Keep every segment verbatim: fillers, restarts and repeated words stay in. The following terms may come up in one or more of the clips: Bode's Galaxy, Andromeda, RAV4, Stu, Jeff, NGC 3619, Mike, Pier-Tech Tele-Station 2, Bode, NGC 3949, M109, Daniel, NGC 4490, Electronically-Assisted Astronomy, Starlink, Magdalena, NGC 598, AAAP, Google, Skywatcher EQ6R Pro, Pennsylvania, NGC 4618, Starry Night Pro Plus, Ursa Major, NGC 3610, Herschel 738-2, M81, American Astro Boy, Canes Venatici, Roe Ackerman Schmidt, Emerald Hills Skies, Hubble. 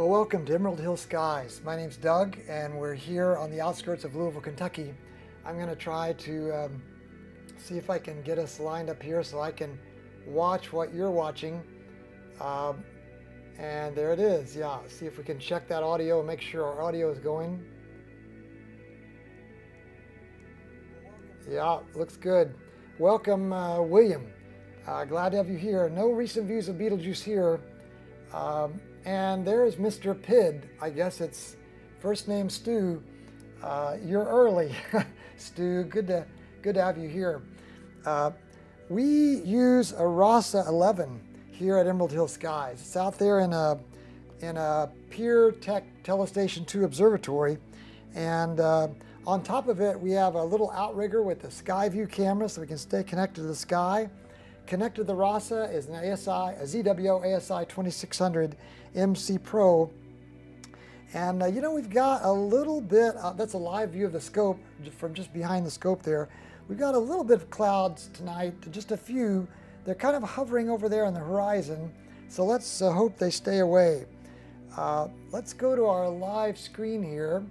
Well, welcome to Emerald Hills Skies. My name's Doug, and we're here on the outskirts of Louisville, Kentucky. I'm going to try to um, see if I can get us lined up here so I can watch what you're watching. Uh, and there it is, yeah. See if we can check that audio and make sure our audio is going. Yeah, looks good. Welcome, uh, William. Uh, glad to have you here. No recent views of Beetlejuice here. Um, And there's Mister Pidd. I guess it's first name Stu. Uh, you're early, Stu. Good to good to have you here. Uh, we use a RASA eleven here at Emerald Hill Skies. It's out there in a in a Pier Tech Telestation two observatory, and uh, on top of it we have a little outrigger with a sky view camera, so we can stay connected to the sky. Connected to the RASA is an A S I, a Z W O A S I twenty-six hundred M C Pro. And uh, you know, we've got a little bit, uh, that's a live view of the scope from just behind the scope there. We've got a little bit of clouds tonight, just a few. They're kind of hovering over there on the horizon. So let's uh, hope they stay away. Uh, let's go to our live screen here.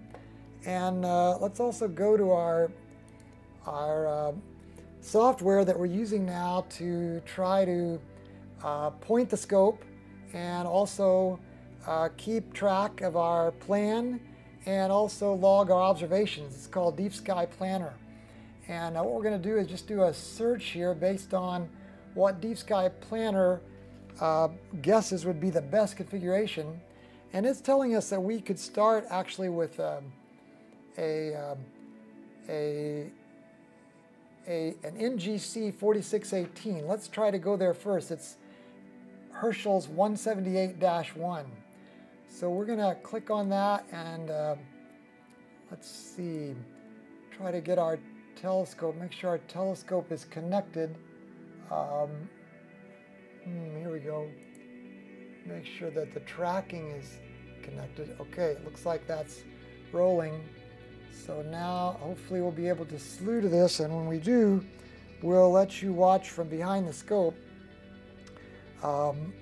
And uh, let's also go to our, our, uh, software that we're using now to try to uh, point the scope and also uh, keep track of our plan and also log our observations. It's called Deep Sky Planner. And uh, what we're going to do is just do a search here based on what Deep Sky Planner uh, guesses would be the best configuration. And it's telling us that we could start actually with um, a, um, a A, an N G C forty-six eighteen. Let's try to go there first. It's Herschel's one seventy-eight dash one. So we're going to click on that and uh, let's see, try to get our telescope, make sure our telescope is connected. Um, here we go. Make sure that the tracking is connected. Okay, it looks like that's rolling. So now hopefully we'll be able to slew to this, and when we do, we'll let you watch from behind the scope. Um,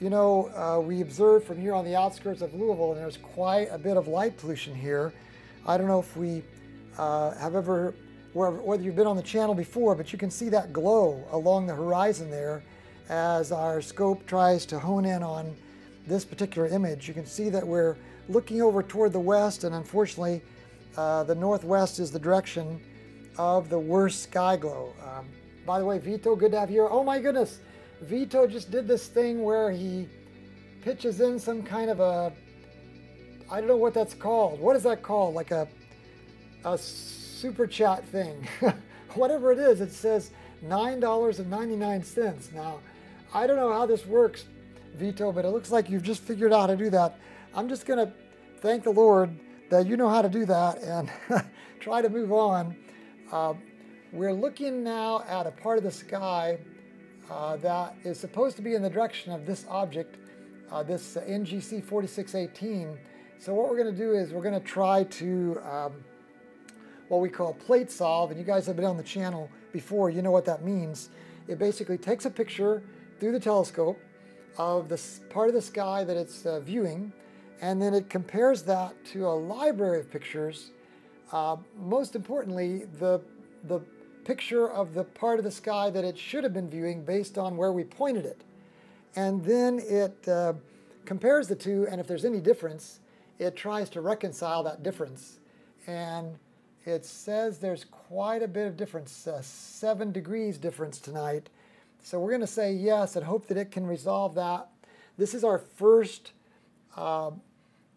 you know, uh, we observed from here on the outskirts of Louisville, and there's quite a bit of light pollution here. I don't know if we uh, have ever, whether you've been on the channel before, but you can see that glow along the horizon there as our scope tries to hone in on this particular image. You can see that we're looking over toward the west, and unfortunately, uh, the northwest is the direction of the worst sky glow. Um, by the way, Vito, good to have you here. Oh my goodness, Vito just did this thing where he pitches in some kind of a, I don't know what that's called. What is that called? Like a, a super chat thing. Whatever it is, it says nine ninety-nine. Now, I don't know how this works, Vito, but it looks like you've just figured out how to do that. I'm just going to thank the Lord that you know how to do that and try to move on. Uh, we're looking now at a part of the sky uh, that is supposed to be in the direction of this object, uh, this uh, N G C forty-six eighteen. So what we're going to do is we're going to try to um, what we call plate solve. And you guys have been on the channel before. You know what that means. It basically takes a picture through the telescope of this part of the sky that it's uh, viewing. And then it compares that to a library of pictures. Uh, most importantly, the, the picture of the part of the sky that it should have been viewing based on where we pointed it. And then it uh, compares the two, and if there's any difference, it tries to reconcile that difference. And it says there's quite a bit of difference, uh, seven degrees difference tonight. So we're gonna say yes and hope that it can resolve that. This is our first uh,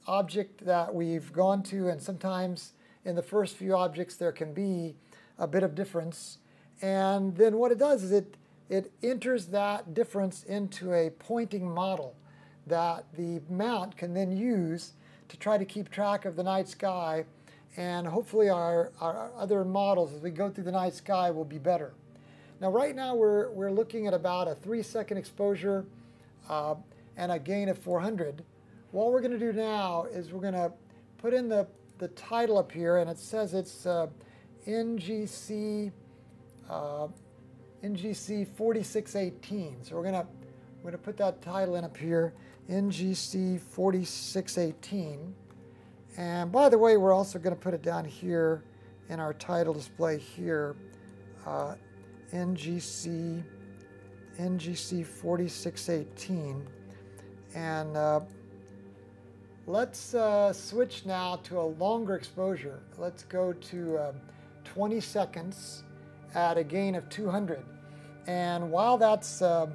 object that we've gone to, and sometimes in the first few objects there can be a bit of difference, and then what it does is it it enters that difference into a pointing model that the mount can then use to try to keep track of the night sky, and hopefully our, our other models as we go through the night sky will be better. Now right now we're, we're looking at about a three second exposure uh, and a gain of four hundred. What we're going to do now is we're going to put in the, the title up here, and it says it's uh, N G C uh, N G C forty-six eighteen. So we're going to we're going to put that title in up here. N G C forty-six eighteen. And by the way, we're also going to put it down here in our title display here, uh, N G C, N G C forty-six eighteen. And uh, let's uh, switch now to a longer exposure. Let's go to uh, twenty seconds at a gain of two hundred. And while that's uh,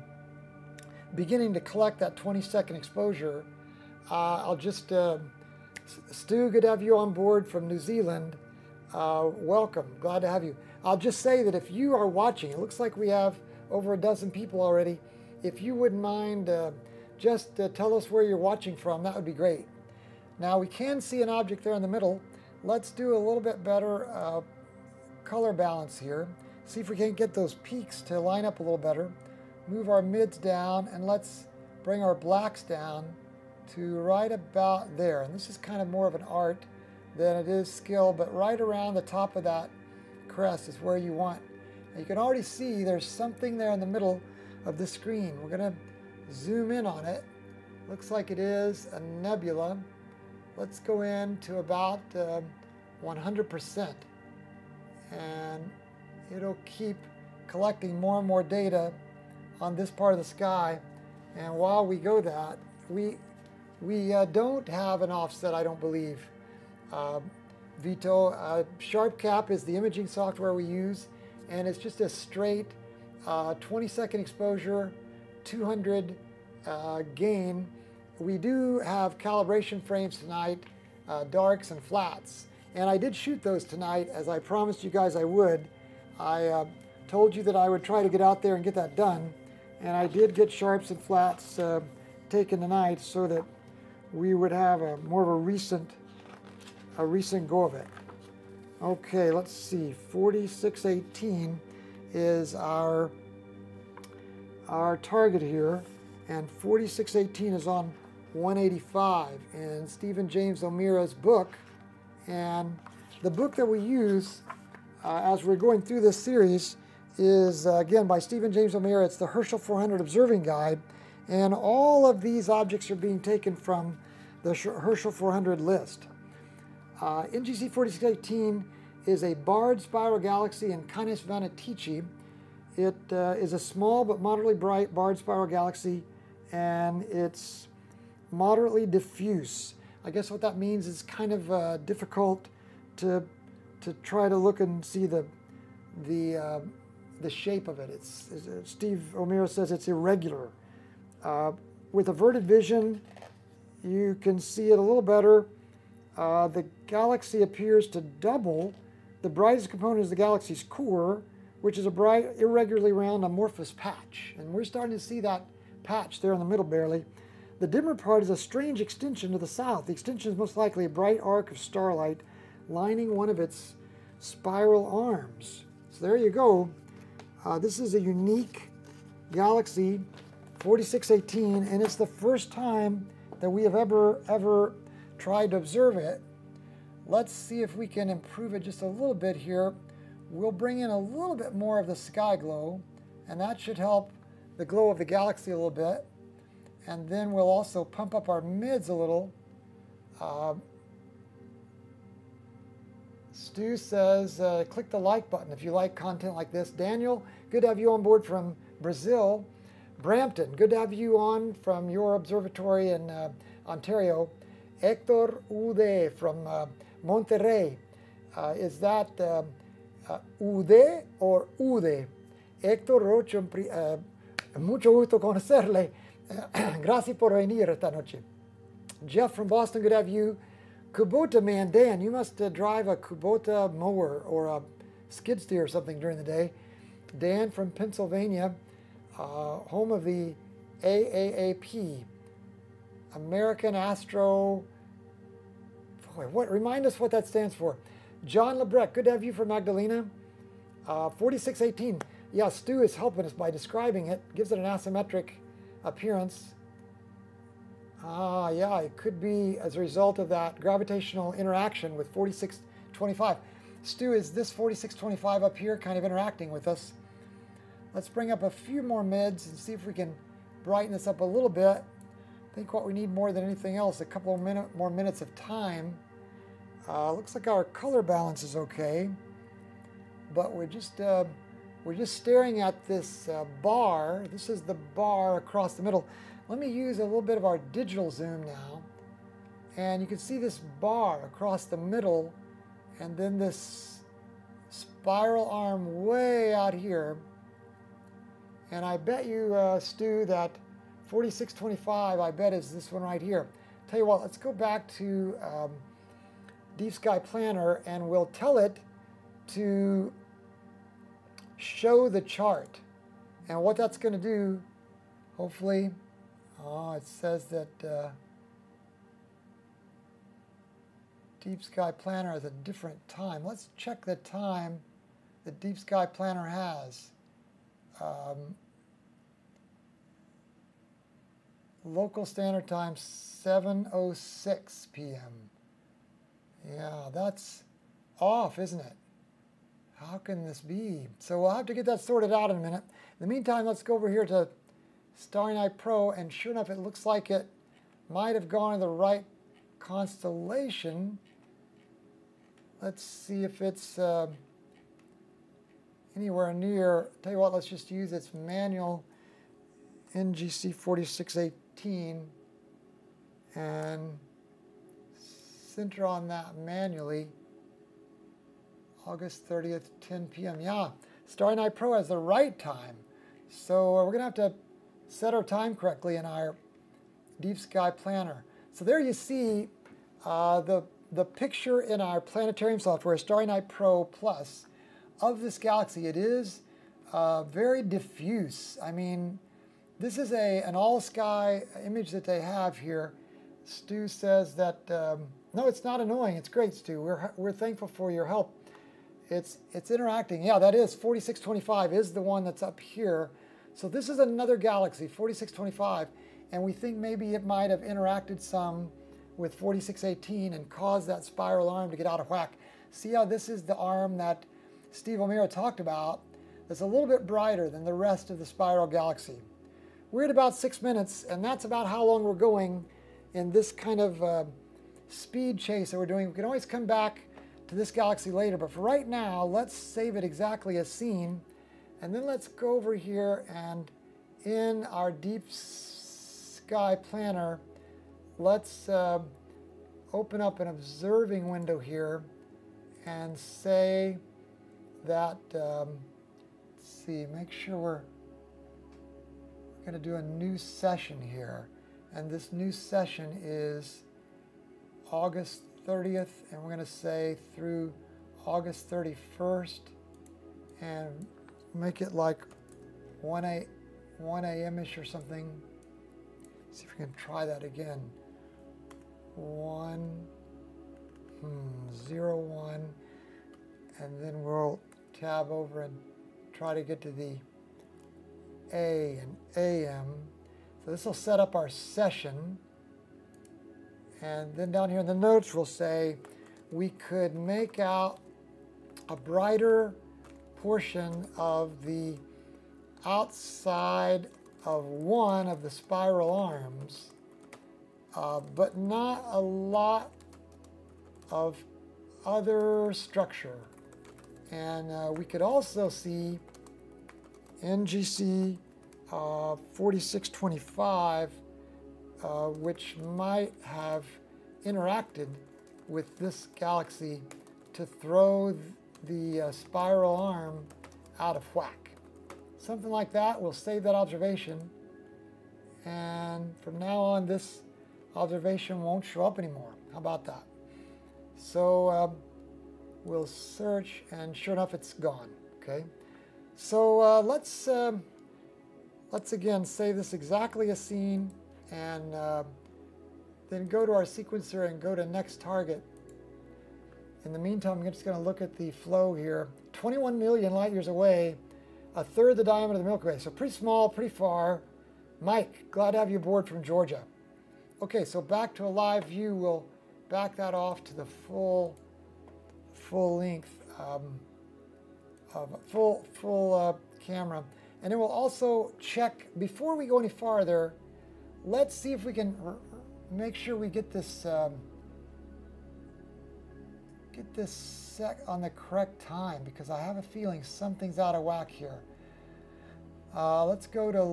beginning to collect that twenty second exposure, uh, I'll just, uh, Stu, good to have you on board from New Zealand. Uh, welcome, glad to have you. I'll just say that if you are watching, it looks like we have over a dozen people already. If you wouldn't mind, uh, just uh, tell us where you're watching from, that would be great. Now we can see an object there in the middle. Let's do a little bit better uh, color balance here. See if we can't get those peaks to line up a little better. Move our mids down, and let's bring our blacks down to right about there. And this is kind of more of an art than it is skill, but right around the top of that crest is where you want. And you can already see there's something there in the middle of the screen. We're gonna zoom in on it. Looks like it is a nebula. Let's go in to about uh, one hundred percent, and it'll keep collecting more and more data on this part of the sky. And while we go that, we we uh, don't have an offset, I don't believe. Uh, Vito, uh, SharpCap is the imaging software we use, and it's just a straight uh, twenty second exposure, two hundred uh, gain. We do have calibration frames tonight, uh, darks and flats. And I did shoot those tonight, as I promised you guys I would. I uh, told you that I would try to get out there and get that done. And I did get sharps and flats uh, taken tonight so that we would have a more of a recent, a recent go of it. Okay, let's see. forty-six eighteen is our, our target here, and forty-six eighteen is on one eighty-five in Stephen James O'Meara's book. And the book that we use uh, as we're going through this series is, uh, again, by Stephen James O'Meara. It's the Herschel four hundred Observing Guide, and all of these objects are being taken from the Herschel four hundred list. Uh, N G C forty-six eighteen is a barred spiral galaxy in Canes Venatici. It uh, is a small but moderately bright barred spiral galaxy, and it's moderately diffuse. I guess what that means is kind of uh, difficult to to try to look and see the the uh, the shape of it. It's, it's Steve O'Meara says it's irregular. Uh, with averted vision, you can see it a little better. Uh, the galaxy appears to double. The brightest component is the galaxy's core, which is a bright, irregularly round, amorphous patch. And we're starting to see that patch there in the middle barely. The dimmer part is a strange extension to the south. The extension is most likely a bright arc of starlight lining one of its spiral arms. So there you go. Uh, this is a unique galaxy, forty-six eighteen, and it's the first time that we have ever, ever tried to observe it. Let's see if we can improve it just a little bit here. We'll bring in a little bit more of the sky glow, and that should help the glow of the galaxy a little bit. And then we'll also pump up our mids a little. Uh, Stu says, uh, click the like button if you like content like this. Daniel, good to have you on board from Brazil. Brampton, good to have you on from your observatory in uh, Ontario. Hector Ude from uh, Monterrey. Uh, is that uh, uh, Ude or Ude? Hector Rocho, uh, mucho gusto conocerle. Gracias por venir esta noche. Jeff from Boston, good to have you. Kubota man, Dan, you must uh, drive a Kubota mower or a skid steer or something during the day. Dan from Pennsylvania, uh, home of the A A A P, American Astro, boy, what, remind us what that stands for. John Lebrecht, good to have you from Magdalena. Uh, forty-six eighteen, yeah, Stu is helping us by describing it, gives it an asymmetric appearance. Ah, yeah, it could be as a result of that gravitational interaction with forty-six twenty-five. Stu, is this forty-six twenty-five up here kind of interacting with us? Let's bring up a few more mids and see if we can brighten this up a little bit. I think what we need more than anything else, a couple of minute, more minutes of time. Uh, looks like our color balance is okay, but we're just uh, we're just staring at this uh, bar. This is the bar across the middle. Let me use a little bit of our digital zoom now, and you can see this bar across the middle, and then this spiral arm way out here. And I bet you, uh, Stu, that forty-six twenty-five, I bet, is this one right here. Tell you what, let's go back to um, Deep Sky Planner, and we'll tell it to show the chart. And what that's going to do, hopefully, oh, it says that uh, Deep Sky Planner is a different time. Let's check the time that Deep Sky Planner has. Um, local standard time seven oh six p m Yeah, that's off, isn't it? How can this be? So we'll have to get that sorted out in a minute. In the meantime, let's go over here to Starry Night Pro, and sure enough, it looks like it might have gone to the right constellation. Let's see if it's uh, anywhere near. Tell you what, let's just use its manual N G C forty-six eighteen and center on that manually. August thirtieth, ten p m Yeah, Starry Night Pro has the right time. So we're going to have to set our time correctly in our Deep Sky Planner. So there you see uh, the, the picture in our planetarium software, Starry Night Pro Plus, of this galaxy. It is uh, very diffuse. I mean, this is a an all-sky image that they have here. Stu says that, um, no, it's not annoying. It's great, Stu. We're, we're thankful for your help. It's, it's interacting. Yeah, that is forty-six twenty-five is the one that's up here. So this is another galaxy, forty-six twenty-five, and we think maybe it might have interacted some with forty-six eighteen and caused that spiral arm to get out of whack. See how this is the arm that Steve O'Meara talked about that's a little bit brighter than the rest of the spiral galaxy. We're at about six minutes, and that's about how long we're going in this kind of uh, speed chase that we're doing. We can always come back to this galaxy later, but for right now, let's save it exactly as seen, and then let's go over here, and in our Deep Sky Planner, let's uh, open up an observing window here and say that, um, let's see, make sure we're going to do a new session here. And this new session is August thirtieth, and we're going to say through August thirty-first, and make it like one a m ish or something. See if we can try that again. one, hmm, zero one, and then we'll tab over and try to get to the A and A M. So this will set up our session. And then down here in the notes, we'll say we could make out a brighter portion of the outside of one of the spiral arms, uh, but not a lot of other structure. And uh, we could also see N G C uh, forty-six twenty-five, uh, which might have interacted with this galaxy to throw the uh, spiral arm out of whack. Something like that. We'll save that observation, and from now on this observation won't show up anymore. How about that? So uh, we'll search, and sure enough, it's gone. Okay. So uh, let's, uh, let's again save this exactly as seen, and uh, then go to our sequencer and go to next target. In the meantime, I'm just going to look at the flow here. twenty-one million light years away, a third the diameter of the Milky Way. So pretty small, pretty far. Mike, glad to have you aboard from Georgia. Okay, so back to a live view. We'll back that off to the full, full length. Um, Uh, full full uh, camera, and it will also check, before we go any farther, Let's see if we can r make sure we get this um, get this sec on the correct time, because I have a feeling something's out of whack here. Uh, let's go to,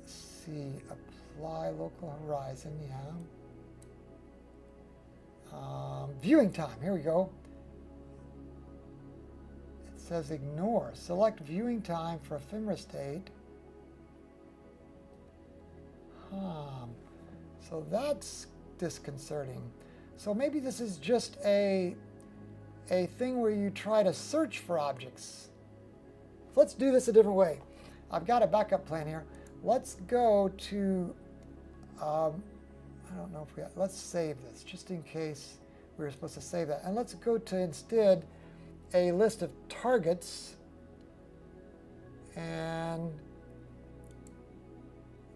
let's see, apply local horizon, yeah. Um, viewing time, here we go. It says ignore. Select viewing time for ephemera state. Huh. So that's disconcerting. So maybe this is just a, a thing where you try to search for objects. Let's do this a different way. I've got a backup plan here. Let's go to, um, I don't know if we have, let's save this just in case we were supposed to save that. And let's go to instead a list of targets. And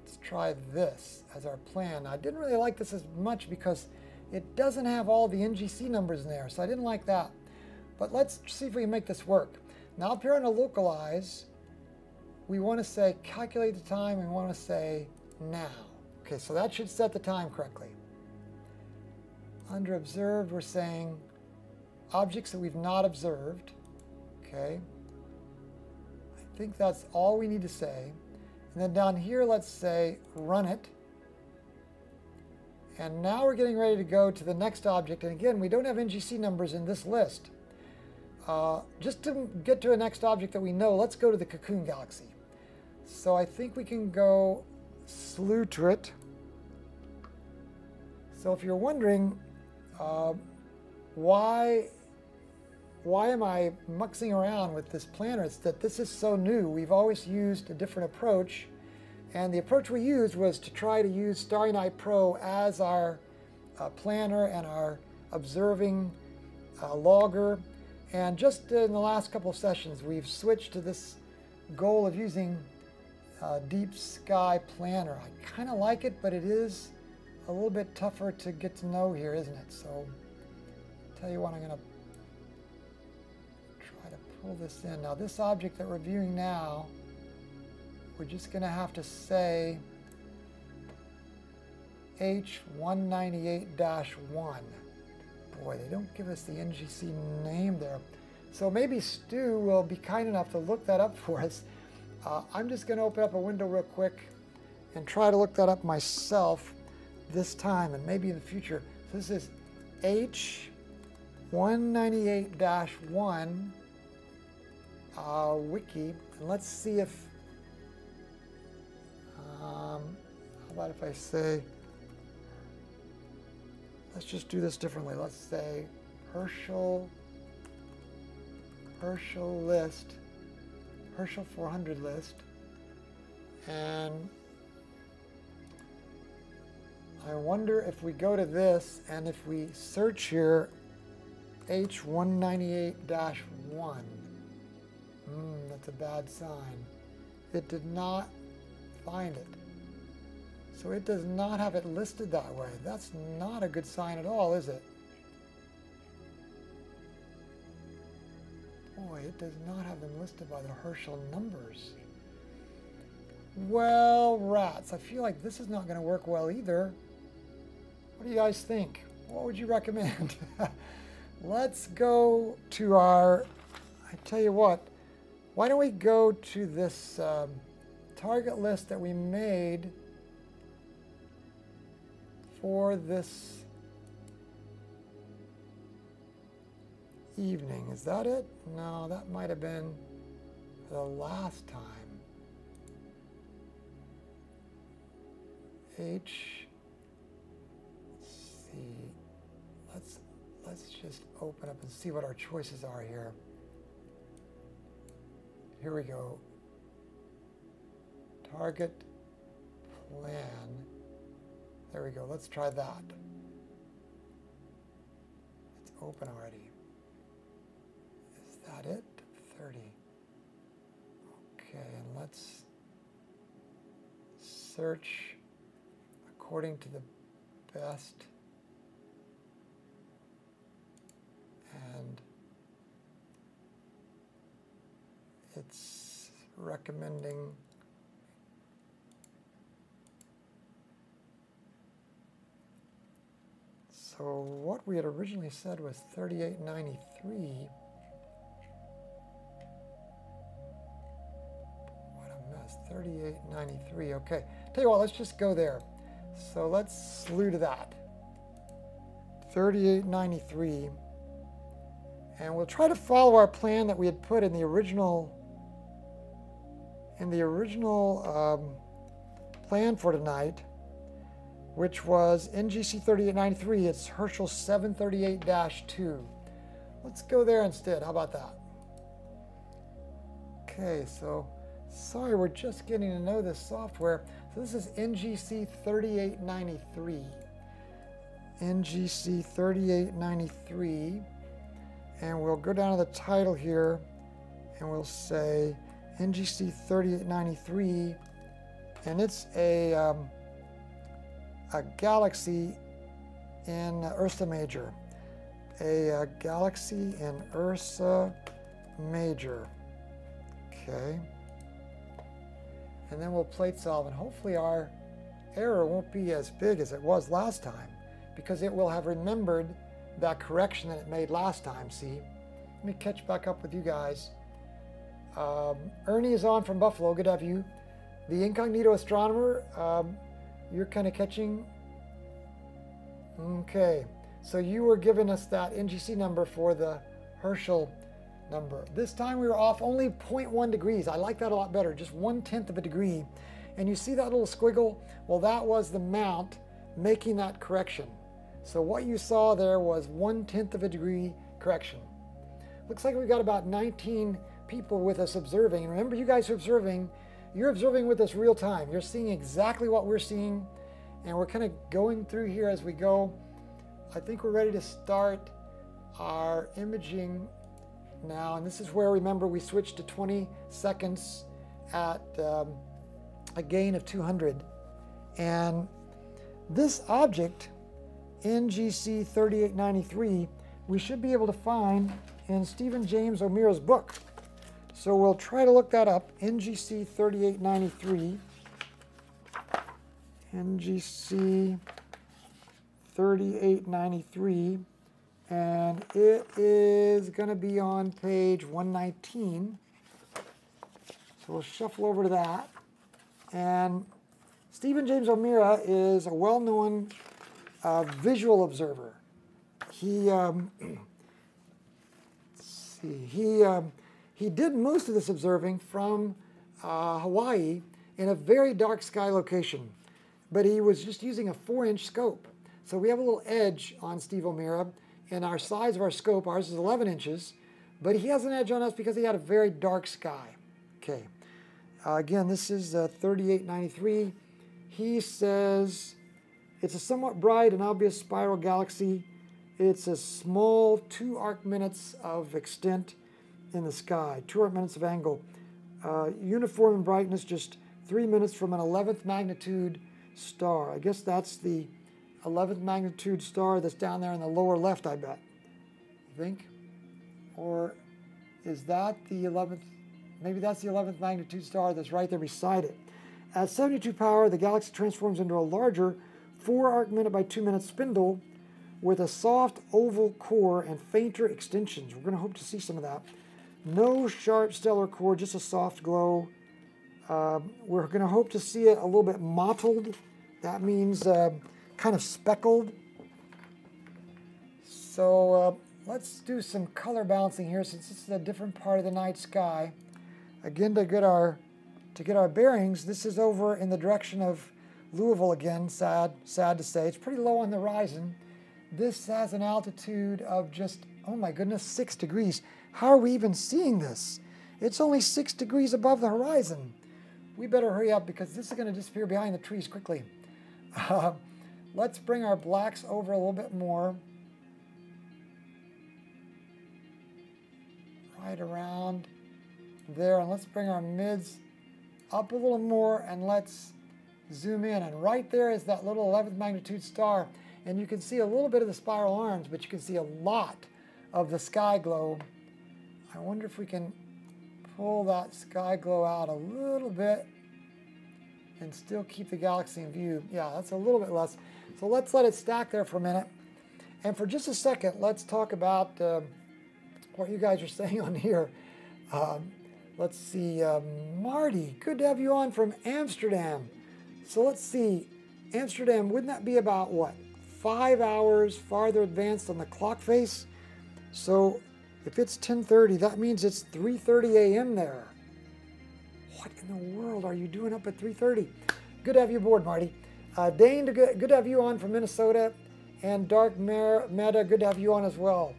let's try this as our plan. I didn't really like this as much because it doesn't have all the N G C numbers in there, so I didn't like that. But let's see if we can make this work. Now up here on the localize, we want to say calculate the time, we want to say now. Okay, so that should set the time correctly. Under observed, we're saying objects that we've not observed. Okay, I think that's all we need to say. And then down here, let's say run it. And now we're getting ready to go to the next object. And again, we don't have N G C numbers in this list. Uh, just to get to a next object that we know, let's go to the Cocoon Galaxy. So I think we can go slew to it. So if you're wondering uh, why, why am I muxing around with this planner, it's that this is so new. We've always used a different approach. And the approach we used was to try to use Starry Night Pro as our uh, planner and our observing uh, logger. And just in the last couple of sessions, we've switched to this goal of using uh, Deep Sky Planner. I kind of like it, but it is a little bit tougher to get to know here, isn't it? So I'll tell you what, I'm going to try to pull this in. Now, this object that we're viewing now, we're just going to have to say H one ninety-eight dash one. Boy, they don't give us the N G C name there. So maybe Stu will be kind enough to look that up for us. Uh, I'm just going to open up a window real quick and try to look that up myself this time and maybe in the future. So this is H one ninety-eight dash one uh, wiki. And let's see if, um, how about if I say, let's just do this differently. Let's say Herschel, Herschel list, Herschel four hundred list, and I wonder if we go to this and if we search here, H one ninety-eight dash one. Mm, that's a bad sign. It did not find it. So it does not have it listed that way. That's not a good sign at all, is it? Boy, it does not have them listed by the Herschel numbers. Well, rats, I feel like this is not going to work well either. What do you guys think? What would you recommend? Let's go to our, I tell you what, why don't we go to this um, target list that we made for this evening. Is that it? No, that might have been the last time. H, let's see, let's, let's just open up and see what our choices are here. Here we go. Target plan. There we go. Let's try that. It's open already. Is that it? thirty. Okay, and let's search according to the best. And it's recommending So what we had originally said was thirty-eight ninety-three. What a mess, thirty-eight ninety-three, okay. Tell you what, let's just go there. So let's slew to that. thirty-eight ninety-three. And we'll try to follow our plan that we had put in the original in the original um, plan for tonight, which was N G C thirty-eight ninety-three. It's Herschel seven thirty-eight dash two. Let's go there instead. How about that? Okay, so sorry, we're just getting to know this software. So this is N G C thirty-eight ninety-three. N G C thirty-eight ninety-three. And we'll go down to the title here and we'll say N G C thirty-eight ninety-three, and it's a, um, a galaxy in Ursa Major. A, a galaxy in Ursa Major. Okay. And then we'll plate solve, and hopefully our error won't be as big as it was last time, because it will have remembered that correction that it made last time, see? Let me catch back up with you guys. Um, Ernie is on from Buffalo, good to have you. The Incognito Astronomer, um, you're kind of catching. Okay, so you were giving us that N G C number for the Herschel number. This time we were off only zero point one degrees. I like that a lot better, just one-tenth of a degree. And you see that little squiggle? Well, that was the mount making that correction. So what you saw there was one-tenth of a degree correction. Looks like we got about nineteen people with us observing. And remember, you guys are observing. You're observing with us real time. You're seeing exactly what we're seeing. And we're kind of going through here as we go. I think we're ready to start our imaging now. And this is where, remember, we switched to twenty seconds at um, a gain of two hundred. And this object, N G C thirty-eight ninety-three, we should be able to find in Stephen James O'Meara's book. So we'll try to look that up, N G C thirty-eight ninety-three. N G C thirty-eight ninety-three, and it is gonna be on page one nineteen. So we'll shuffle over to that. And Stephen James O'Meara is a well-known Uh, visual observer. He um, let's see, he um, he did most of this observing from uh, Hawaii in a very dark sky location, but he was just using a four-inch scope. So we have a little edge on Steve O'Meara, and our size of our scope, ours is eleven inches, but he has an edge on us because he had a very dark sky. Okay, uh, again, this is uh, thirty-eight ninety-three. He says. It's a somewhat bright and obvious spiral galaxy. It's a small two arc minutes of extent in the sky, two arc minutes of angle. Uh, uniform in brightness, just three minutes from an eleventh magnitude star. I guess that's the eleventh magnitude star that's down there in the lower left, I bet. You think? Or is that the eleventh? Maybe that's the eleventh magnitude star that's right there beside it. At seventy-two power, the galaxy transforms into a larger four arc minute by two minute spindle with a soft oval core and fainter extensions. We're going to hope to see some of that. No sharp stellar core, just a soft glow. Uh, we're going to hope to see it a little bit mottled. That means uh, kind of speckled. So uh, let's do some color balancing here, since this is a different part of the night sky. Again, to get our to get our bearings, this is over in the direction of Louisville again, sad, sad to say. It's pretty low on the horizon. This has an altitude of just, oh my goodness, six degrees. How are we even seeing this? It's only six degrees above the horizon. We better hurry up, because this is going to disappear behind the trees quickly. Uh, let's bring our blacks over a little bit more. Right around there, and let's bring our mids up a little more, and let's zoom in, and right there is that little eleventh magnitude star, and you can see a little bit of the spiral arms, but you can see a lot of the sky glow. I wonder if we can pull that sky glow out a little bit and still keep the galaxy in view. Yeah, that's a little bit less. So let's let it stack there for a minute, And for just a second, let's talk about uh, what you guys are saying on here. Um, let's see, uh, Marty, good to have you on from Amsterdam. So let's see, Amsterdam, wouldn't that be about what? Five hours farther advanced on the clock face? So if it's ten thirty, that means it's three thirty a m there. What in the world are you doing up at three thirty? Good to have you aboard, Marty. Uh, Dane, good to have you on from Minnesota. And Dark Meta, good to have you on as well.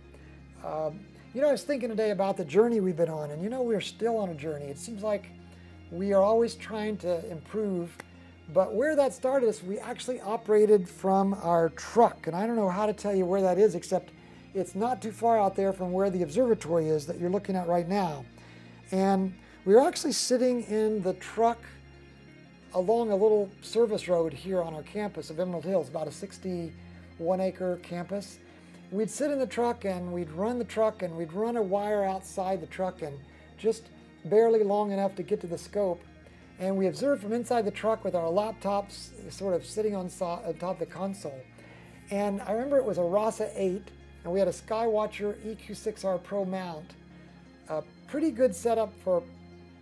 Um, you know, I was thinking today about the journey we've been on, and you know, we're still on a journey. It seems like we are always trying to improve, but where that started is we actually operated from our truck, and I don't know how to tell you where that is, except it's not too far out there from where the observatory is that you're looking at right now. And we were actually sitting in the truck along a little service road here on our campus of Emerald Hills, about a sixty-one acre campus. We'd sit in the truck and we'd run the truck and we'd run a wire outside the truck and just barely long enough to get to the scope. And we observed from inside the truck with our laptops sort of sitting on top of the console. And I remember it was a RASA eight and we had a Skywatcher E Q six R Pro mount. A pretty good setup for,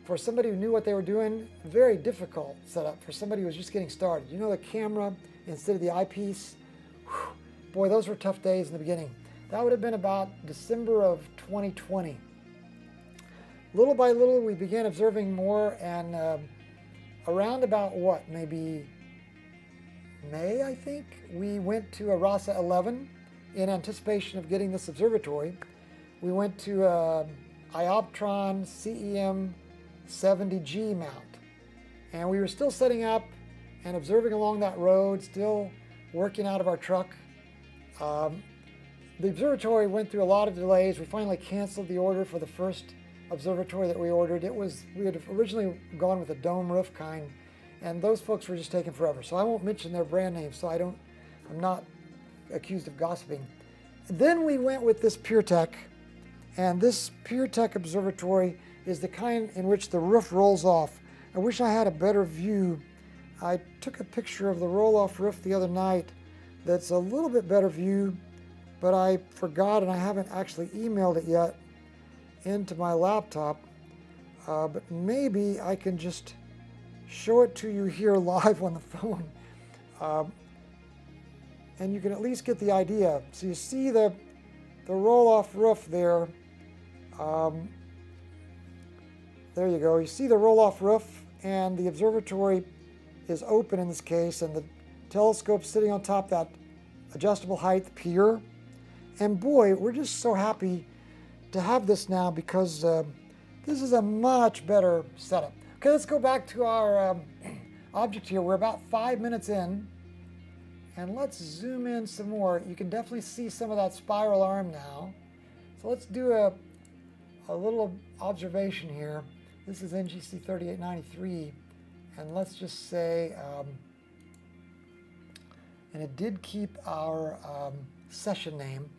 for somebody who knew what they were doing. Very difficult setup for somebody who was just getting started. You know, the camera instead of the eyepiece. Whew, boy, those were tough days in the beginning. That would have been about December of twenty twenty. Little by little, we began observing more, and uh, around about what, maybe May, I think, we went to a RASA eleven in anticipation of getting this observatory. We went to a Ioptron C E M seventy G mount, and we were still setting up and observing along that road, still working out of our truck. Um, the observatory went through a lot of delays. We finally canceled the order for the first observatory that we ordered. It was, we had originally gone with a dome roof kind, and those folks were just taking forever. So I won't mention their brand name, so I don't, I'm not accused of gossiping. Then we went with this PureTech, and this PureTech observatory is the kind in which the roof rolls off. I wish I had a better view. I took a picture of the roll-off roof the other night that's a little bit better view, but I forgot and I haven't actually emailed it yet into my laptop, uh, but maybe I can just show it to you here live on the phone, uh, and you can at least get the idea. So you see the, the roll-off roof there. Um, there you go. You see the roll-off roof, and the observatory is open in this case, and the telescope sitting on top of that adjustable height pier. And boy, we're just so happy to have this now, because uh, this is a much better setup. Okay, let's go back to our um, object here. We're about five minutes in, and let's zoom in some more. You can definitely see some of that spiral arm now. So let's do a, a little observation here. This is N G C thirty-eight ninety-three. And let's just say, um, and it did keep our um, session name.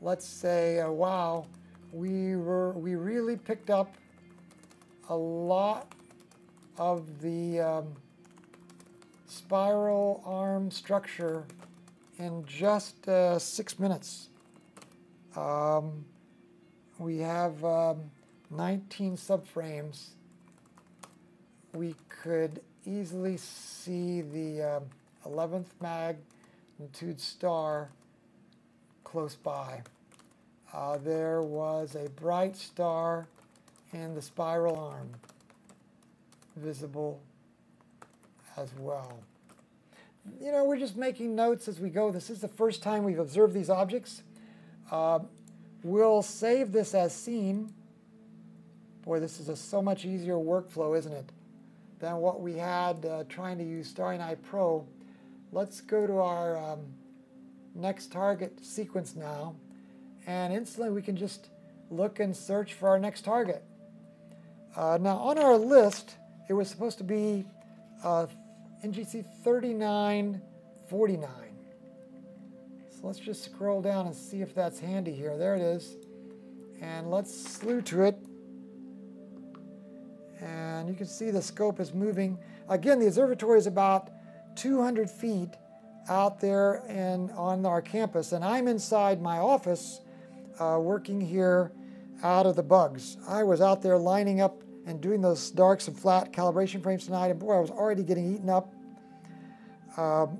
Let's say, uh, wow, we were we really picked up a lot of the um, spiral arm structure in just uh, six minutes. Um, we have um, nineteen subframes. We could easily see the um, eleventh magnitude star close by. Uh, there was a bright star in the spiral arm visible as well. You know, we're just making notes as we go. This is the first time we've observed these objects. Uh, we'll save this as seen. Boy, this is a so much easier workflow, isn't it, than what we had uh, trying to use Starry Night Pro. Let's go to our um, next target sequence now, and instantly we can just look and search for our next target. Uh, now on our list, it was supposed to be uh, N G C thirty-nine forty-nine. So let's just scroll down and see if that's handy here. There it is. And let's slew to it. And you can see the scope is moving. Again, the observatory is about two hundred feet out there and on our campus, and I'm inside my office uh, working here out of the bugs. I was out there lining up and doing those darks and flat calibration frames tonight, and boy, I was already getting eaten up. Um,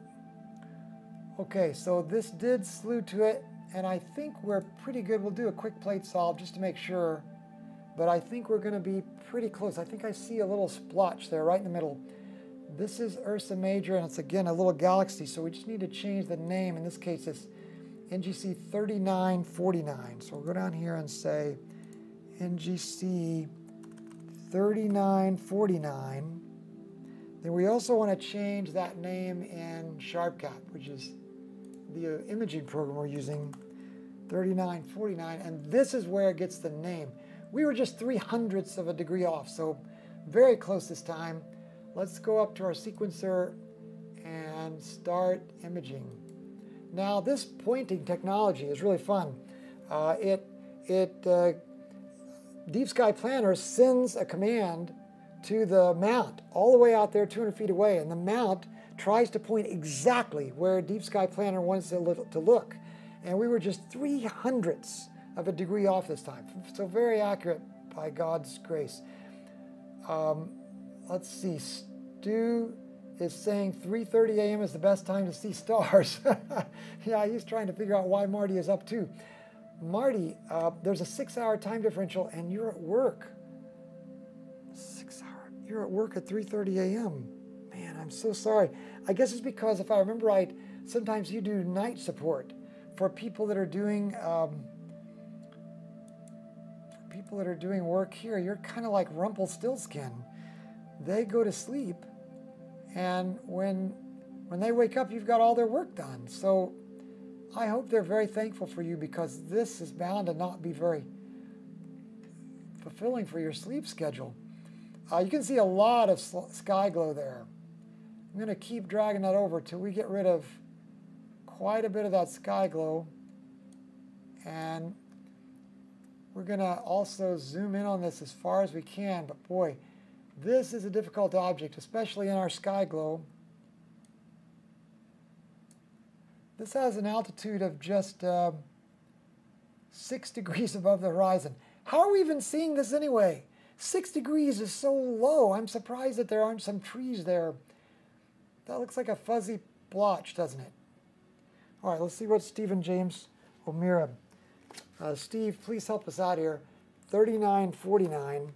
okay, so this did slew to it, and I think we're pretty good. We'll do a quick plate solve just to make sure, but I think we're gonna be pretty close. I think I see a little splotch there right in the middle. This is Ursa Major, and it's again a little galaxy, so we just need to change the name. In this case, it's N G C thirty-nine forty-nine. So we'll go down here and say N G C thirty-nine forty-nine. Then we also want to change that name in SharpCap, which is the imaging program we're using, thirty-nine forty-nine, and this is where it gets the name. We were just three hundredths of a degree off, so very close this time. Let's go up to our sequencer and start imaging. Now, this pointing technology is really fun. Uh, it, it, uh, Deep Sky Planner sends a command to the mount all the way out there two hundred feet away, and the mount tries to point exactly where Deep Sky Planner wants it to look. And we were just three hundredths of a degree off this time. So very accurate by God's grace. Um, Let's see, Stu is saying three thirty a m is the best time to see stars. Yeah, he's trying to figure out why Marty is up too. Marty, uh, there's a six hour time differential and you're at work. Six hour, you're at work at three thirty a m Man, I'm so sorry. I guess it's because if I remember right, sometimes you do night support for people that are doing, um, for people that are doing work here. You're kind of like Rumpelstiltskin. They go to sleep, and when when they wake up, you've got all their work done. So I hope they're very thankful for you, because this is bound to not be very fulfilling for your sleep schedule. Uh, you can see a lot of sky glow there. I'm going to keep dragging that over till we get rid of quite a bit of that sky glow. And we're going to also zoom in on this as far as we can, but boy, this is a difficult object, especially in our sky glow. This has an altitude of just uh, six degrees above the horizon. How are we even seeing this anyway? Six degrees is so low. I'm surprised that there aren't some trees there. That looks like a fuzzy blotch, doesn't it? All right, let's see what Stephen James O'Meara. Uh, Steve, please help us out here. thirty-nine forty-nine.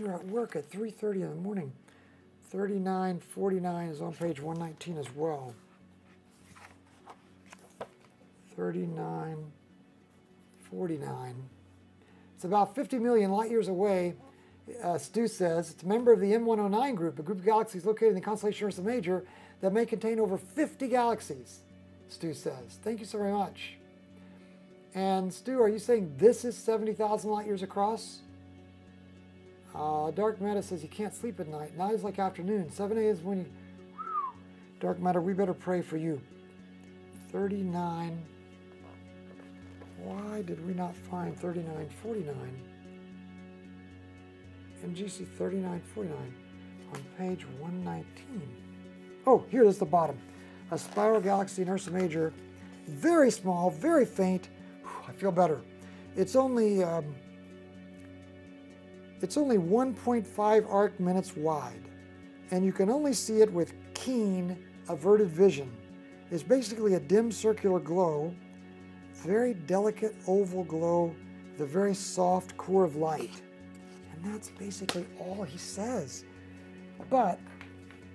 You're at work at three thirty in the morning. thirty-nine forty-nine is on page one nineteen as well. thirty-nine forty-nine. It's about fifty million light years away, uh, Stu says. It's a member of the M one oh nine group, a group of galaxies located in the constellation Ursa Major that may contain over fifty galaxies, Stu says. Thank you so very much. And Stu, are you saying this is seventy thousand light years across? Uh, Dark Matter says you can't sleep at night. Night is like afternoon. seven a m is when you... Dark Matter, we better pray for you. thirty-nine... Why did we not find thirty-nine forty-nine? N G C thirty-nine forty-nine on page one nineteen. Oh, here it is, the bottom. A spiral galaxy in Ursa Major. Very small, very faint. Whew, I feel better. It's only... Um, It's only one point five arc minutes wide, and you can only see it with keen, averted vision. It's basically a dim circular glow, very delicate oval glow, with a very soft core of light. And that's basically all he says. But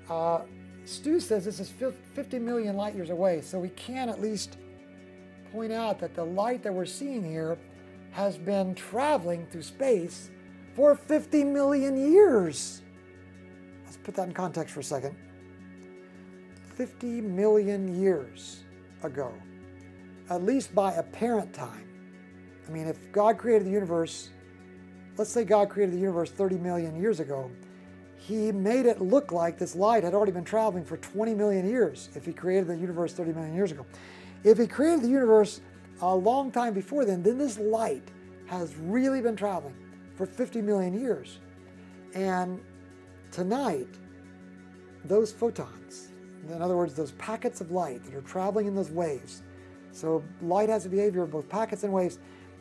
uh, Stu says this is fifty million light years away, so we can at least point out that the light that we're seeing here has been traveling through space for fifty million years. Let's put that in context for a second. fifty million years ago, at least by apparent time. I mean, if God created the universe, let's say God created the universe thirty million years ago, he made it look like this light had already been traveling for twenty million years if he created the universe thirty million years ago. If he created the universe a long time before then, then this light has really been traveling for fifty million years. And tonight, those photons, In other words, those packets of light that are traveling in those waves. So light has a behavior of both packets and waves.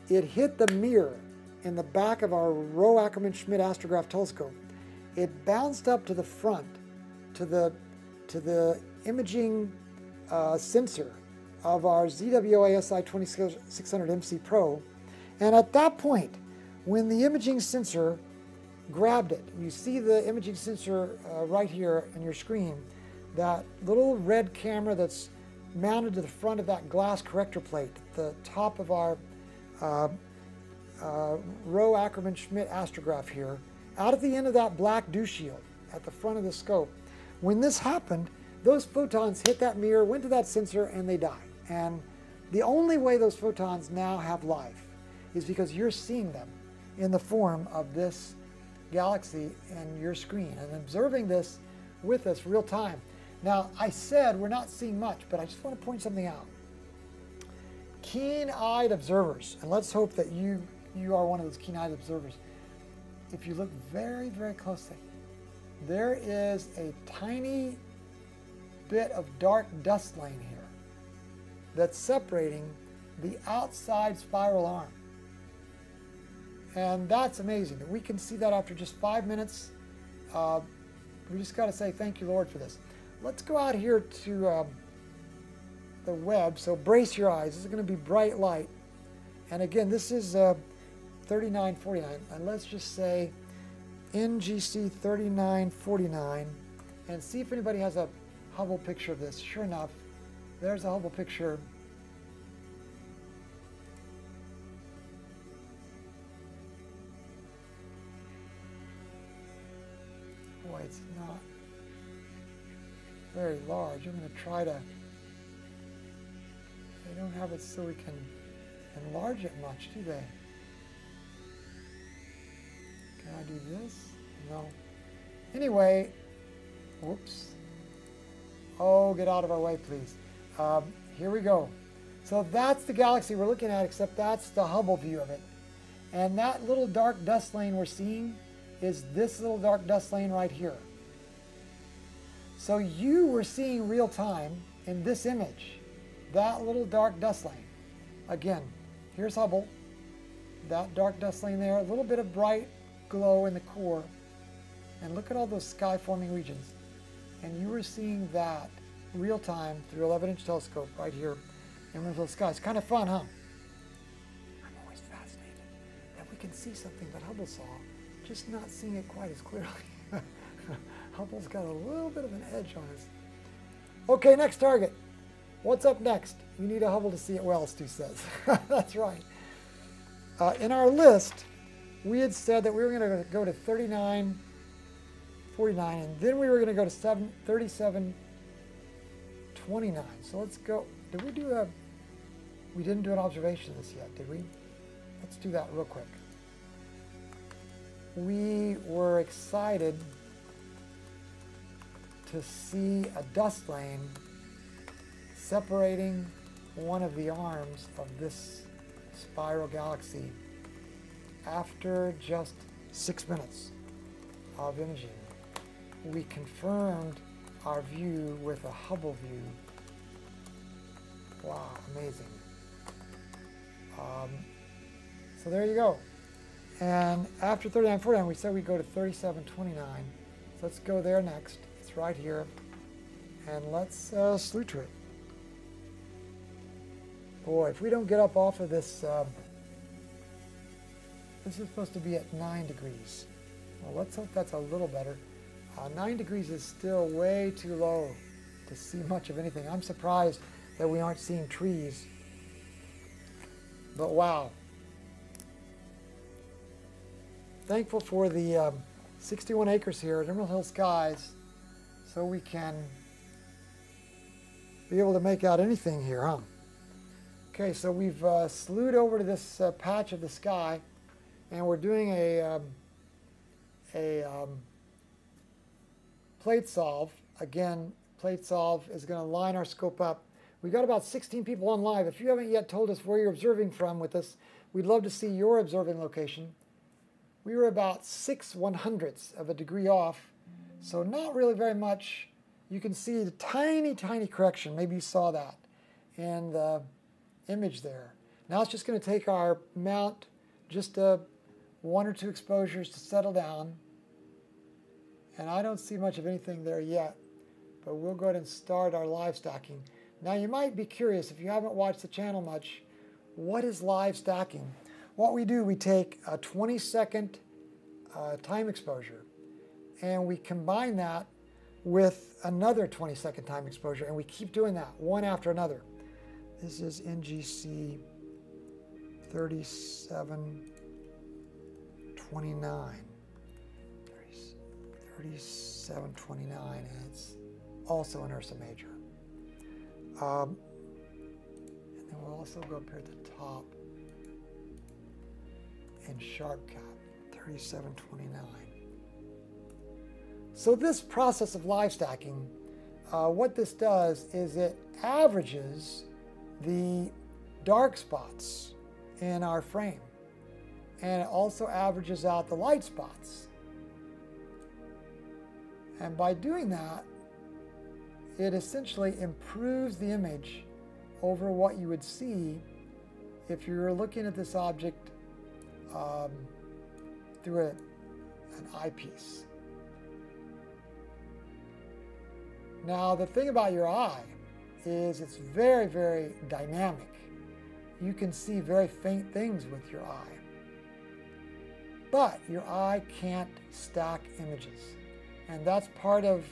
It hit the mirror in the back of our Roe Ackerman Schmidt astrograph telescope. It bounced up to the front, to the, to the imaging uh, sensor of our Z W A S I twenty-six hundred M C Pro. And at that point, when the imaging sensor grabbed it, you see the imaging sensor uh, right here on your screen, that little red camera that's mounted to the front of that glass corrector plate at the top of our uh, uh, Roe Ackerman Schmidt astrograph here, out at the end of that black dew shield at the front of the scope. When this happened, those photons hit that mirror, went to that sensor, and they died. And the only way those photons now have life is because you're seeing them in the form of this galaxy in your screen and observing this with us real time. Now, I said we're not seeing much, but I just want to point something out. Keen-eyed observers, and let's hope that you, you are one of those keen-eyed observers. If you look very, very closely, there is a tiny bit of dark dust lane here that's separating the outside spiral arm. And that's amazing that we can see that after just five minutes. Uh, we just got to say thank you, Lord, for this. Let's go out here to um, the web. So brace your eyes. This is going to be bright light. And again, this is uh, thirty-nine forty-nine. And let's just say N G C thirty-nine forty-nine and see if anybody has a Hubble picture of this. Sure enough, there's a Hubble picture. Boy, it's not very large. I'm going to try to, they don't have it so we can enlarge it much, do they? Can I do this? No. Anyway, whoops. Oh, get out of our way, please. Um, here we go. So that's the galaxy we're looking at, except that's the Hubble view of it. And that little dark dust lane we're seeing is this little dark dust lane right here. So you were seeing real time in this image, that little dark dust lane. Again, here's Hubble, that dark dust lane there, a little bit of bright glow in the core. And look at all those sky forming regions. And you were seeing that real time through eleven inch telescope right here in Emerald Hills Skies. Kind of fun, huh? I'm always fascinated that we can see something that Hubble saw, just not seeing it quite as clearly. Hubble's got a little bit of an edge on us. Okay, next target. What's up next? You need a Hubble to see it well, Stu says. That's right. Uh, in our list, we had said that we were going to go to thirty-nine forty-nine, and then we were going to go to thirty-seven twenty-nine. So let's go. Did we do a... We didn't do an observation of this yet, did we? Let's do that real quick. We were excited to see a dust lane separating one of the arms of this spiral galaxy after just six minutes of imaging. We confirmed our view with a Hubble view. Wow, amazing. Um, so there you go. And after thirty-nine forty-nine, we said we go to thirty-seven twenty-nine. So let's go there next. It's right here. And let's uh, slew to it. Boy, if we don't get up off of this, uh, this is supposed to be at nine degrees. Well, let's hope that's a little better. Uh, nine degrees is still way too low to see much of anything. I'm surprised that we aren't seeing trees. But wow. Thankful for the um, sixty-one acres here at Emerald Hills Skies, so we can be able to make out anything here, huh? Okay, so we've uh, slewed over to this uh, patch of the sky, and we're doing a um, a um, plate solve. Again, plate solve is going to line our scope up. We've got about sixteen people on live. If you haven't yet told us where you're observing from with us, we'd love to see your observing location. We were about six one hundredths of a degree off, so not really very much. you can see the tiny, tiny correction. Maybe you saw that in the image there. Now it's just going to take our mount just uh, one or two exposures to settle down. And I don't see much of anything there yet, but we'll go ahead and start our live stacking. Now you might be curious, if you haven't watched the channel much, what is live stacking? What we do, we take a twenty second uh, time exposure and we combine that with another twenty second time exposure, and we keep doing that one after another. This is N G C thirty-seven twenty-nine. thirty-seven twenty-nine, and it's also an Ursa Major. Um, and then we'll also go up here at the top and SharpCap thirty-seven twenty-nine. So this process of live stacking, uh, what this does is it averages the dark spots in our frame, and it also averages out the light spots. And by doing that, it essentially improves the image over what you would see if you were looking at this object um, through a, an eyepiece. Now, the thing about your eye is it's very, very dynamic. You can see very faint things with your eye, but your eye can't stack images. And that's part of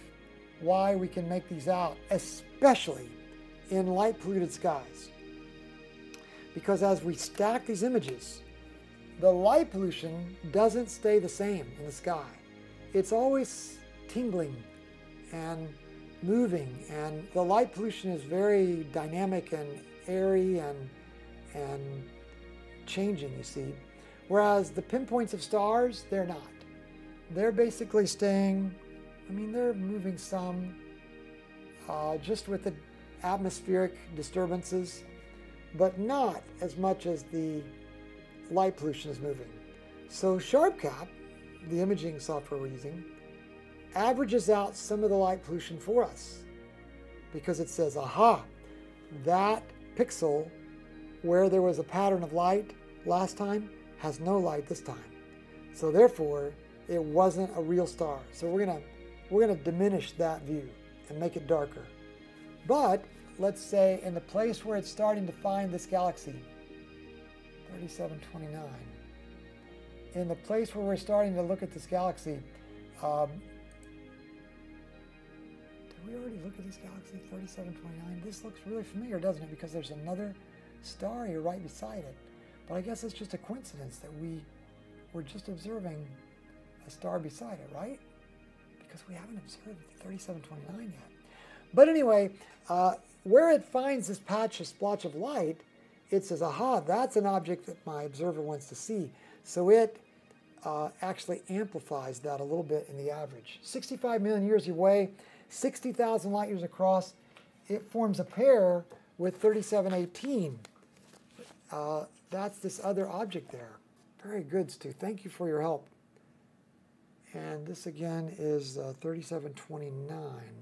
why we can make these out, especially in light polluted skies. Because as we stack these images, the light pollution doesn't stay the same in the sky. It's always tingling and moving, and the light pollution is very dynamic and airy and, and changing, you see. Whereas the pinpoints of stars, they're not. They're basically staying, I mean, they're moving some uh, just with the atmospheric disturbances, but not as much as the light pollution is moving. So SharpCap, the imaging software we're using, averages out some of the light pollution for us, because it says, aha, that pixel where there was a pattern of light last time has no light this time. So therefore, it wasn't a real star. So we're gonna we're gonna diminish that view and make it darker. But let's say in the place where it's starting to find this galaxy, thirty-seven twenty-nine, in the place where we're starting to look at this galaxy, um, did we already look at this galaxy, thirty-seven twenty-nine? This looks really familiar, doesn't it? Because there's another star here right beside it. But I guess it's just a coincidence that we were just observing a star beside it, right? Because we haven't observed thirty-seven twenty-nine yet. But anyway, uh, where it finds this patch, a splotch of light, it says, aha, that's an object that my observer wants to see. So it uh, actually amplifies that a little bit in the average. sixty-five million years away, sixty thousand light years across, it forms a pair with thirty-seven eighteen. Uh, that's this other object there. Very good, Stu. Thank you for your help. And this again is uh, thirty-seven twenty-nine.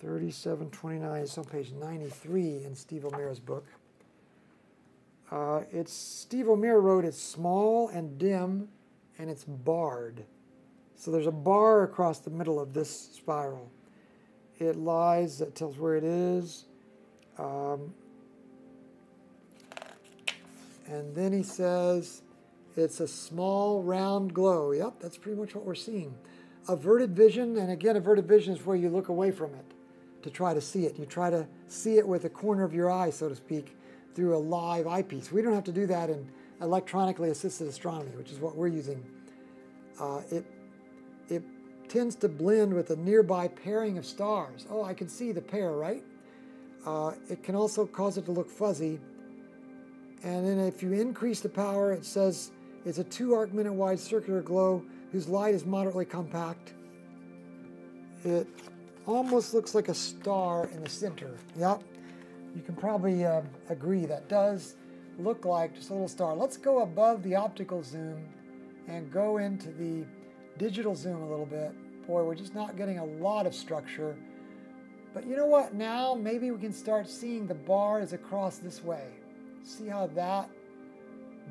thirty-seven twenty-nine is on page ninety-three in Steve O'Meara's book. Uh, it's Steve O'Meara wrote it's small and dim, and it's barred. So there's a bar across the middle of this spiral. It lies. That tells where it is. Um, and then he says, it's a small round glow. Yep, that's pretty much what we're seeing. Averted vision, and again, averted vision is where you look away from it to try to see it. You try to see it with a corner of your eye, so to speak, through a live eyepiece. We don't have to do that in electronically assisted astronomy, which is what we're using. Uh, it, it tends to blend with a nearby pairing of stars. Oh, I can see the pair, right? Uh, it can also cause it to look fuzzy. And then if you increase the power, it says, it's a two arc minute wide circular glow whose light is moderately compact. It almost looks like a star in the center. Yep, you can probably uh, agree that does look like just a little star. Let's go above the optical zoom and go into the digital zoom a little bit boy, we're just not getting a lot of structure. But you know what, now maybe we can start seeing the bar is across this way. See how that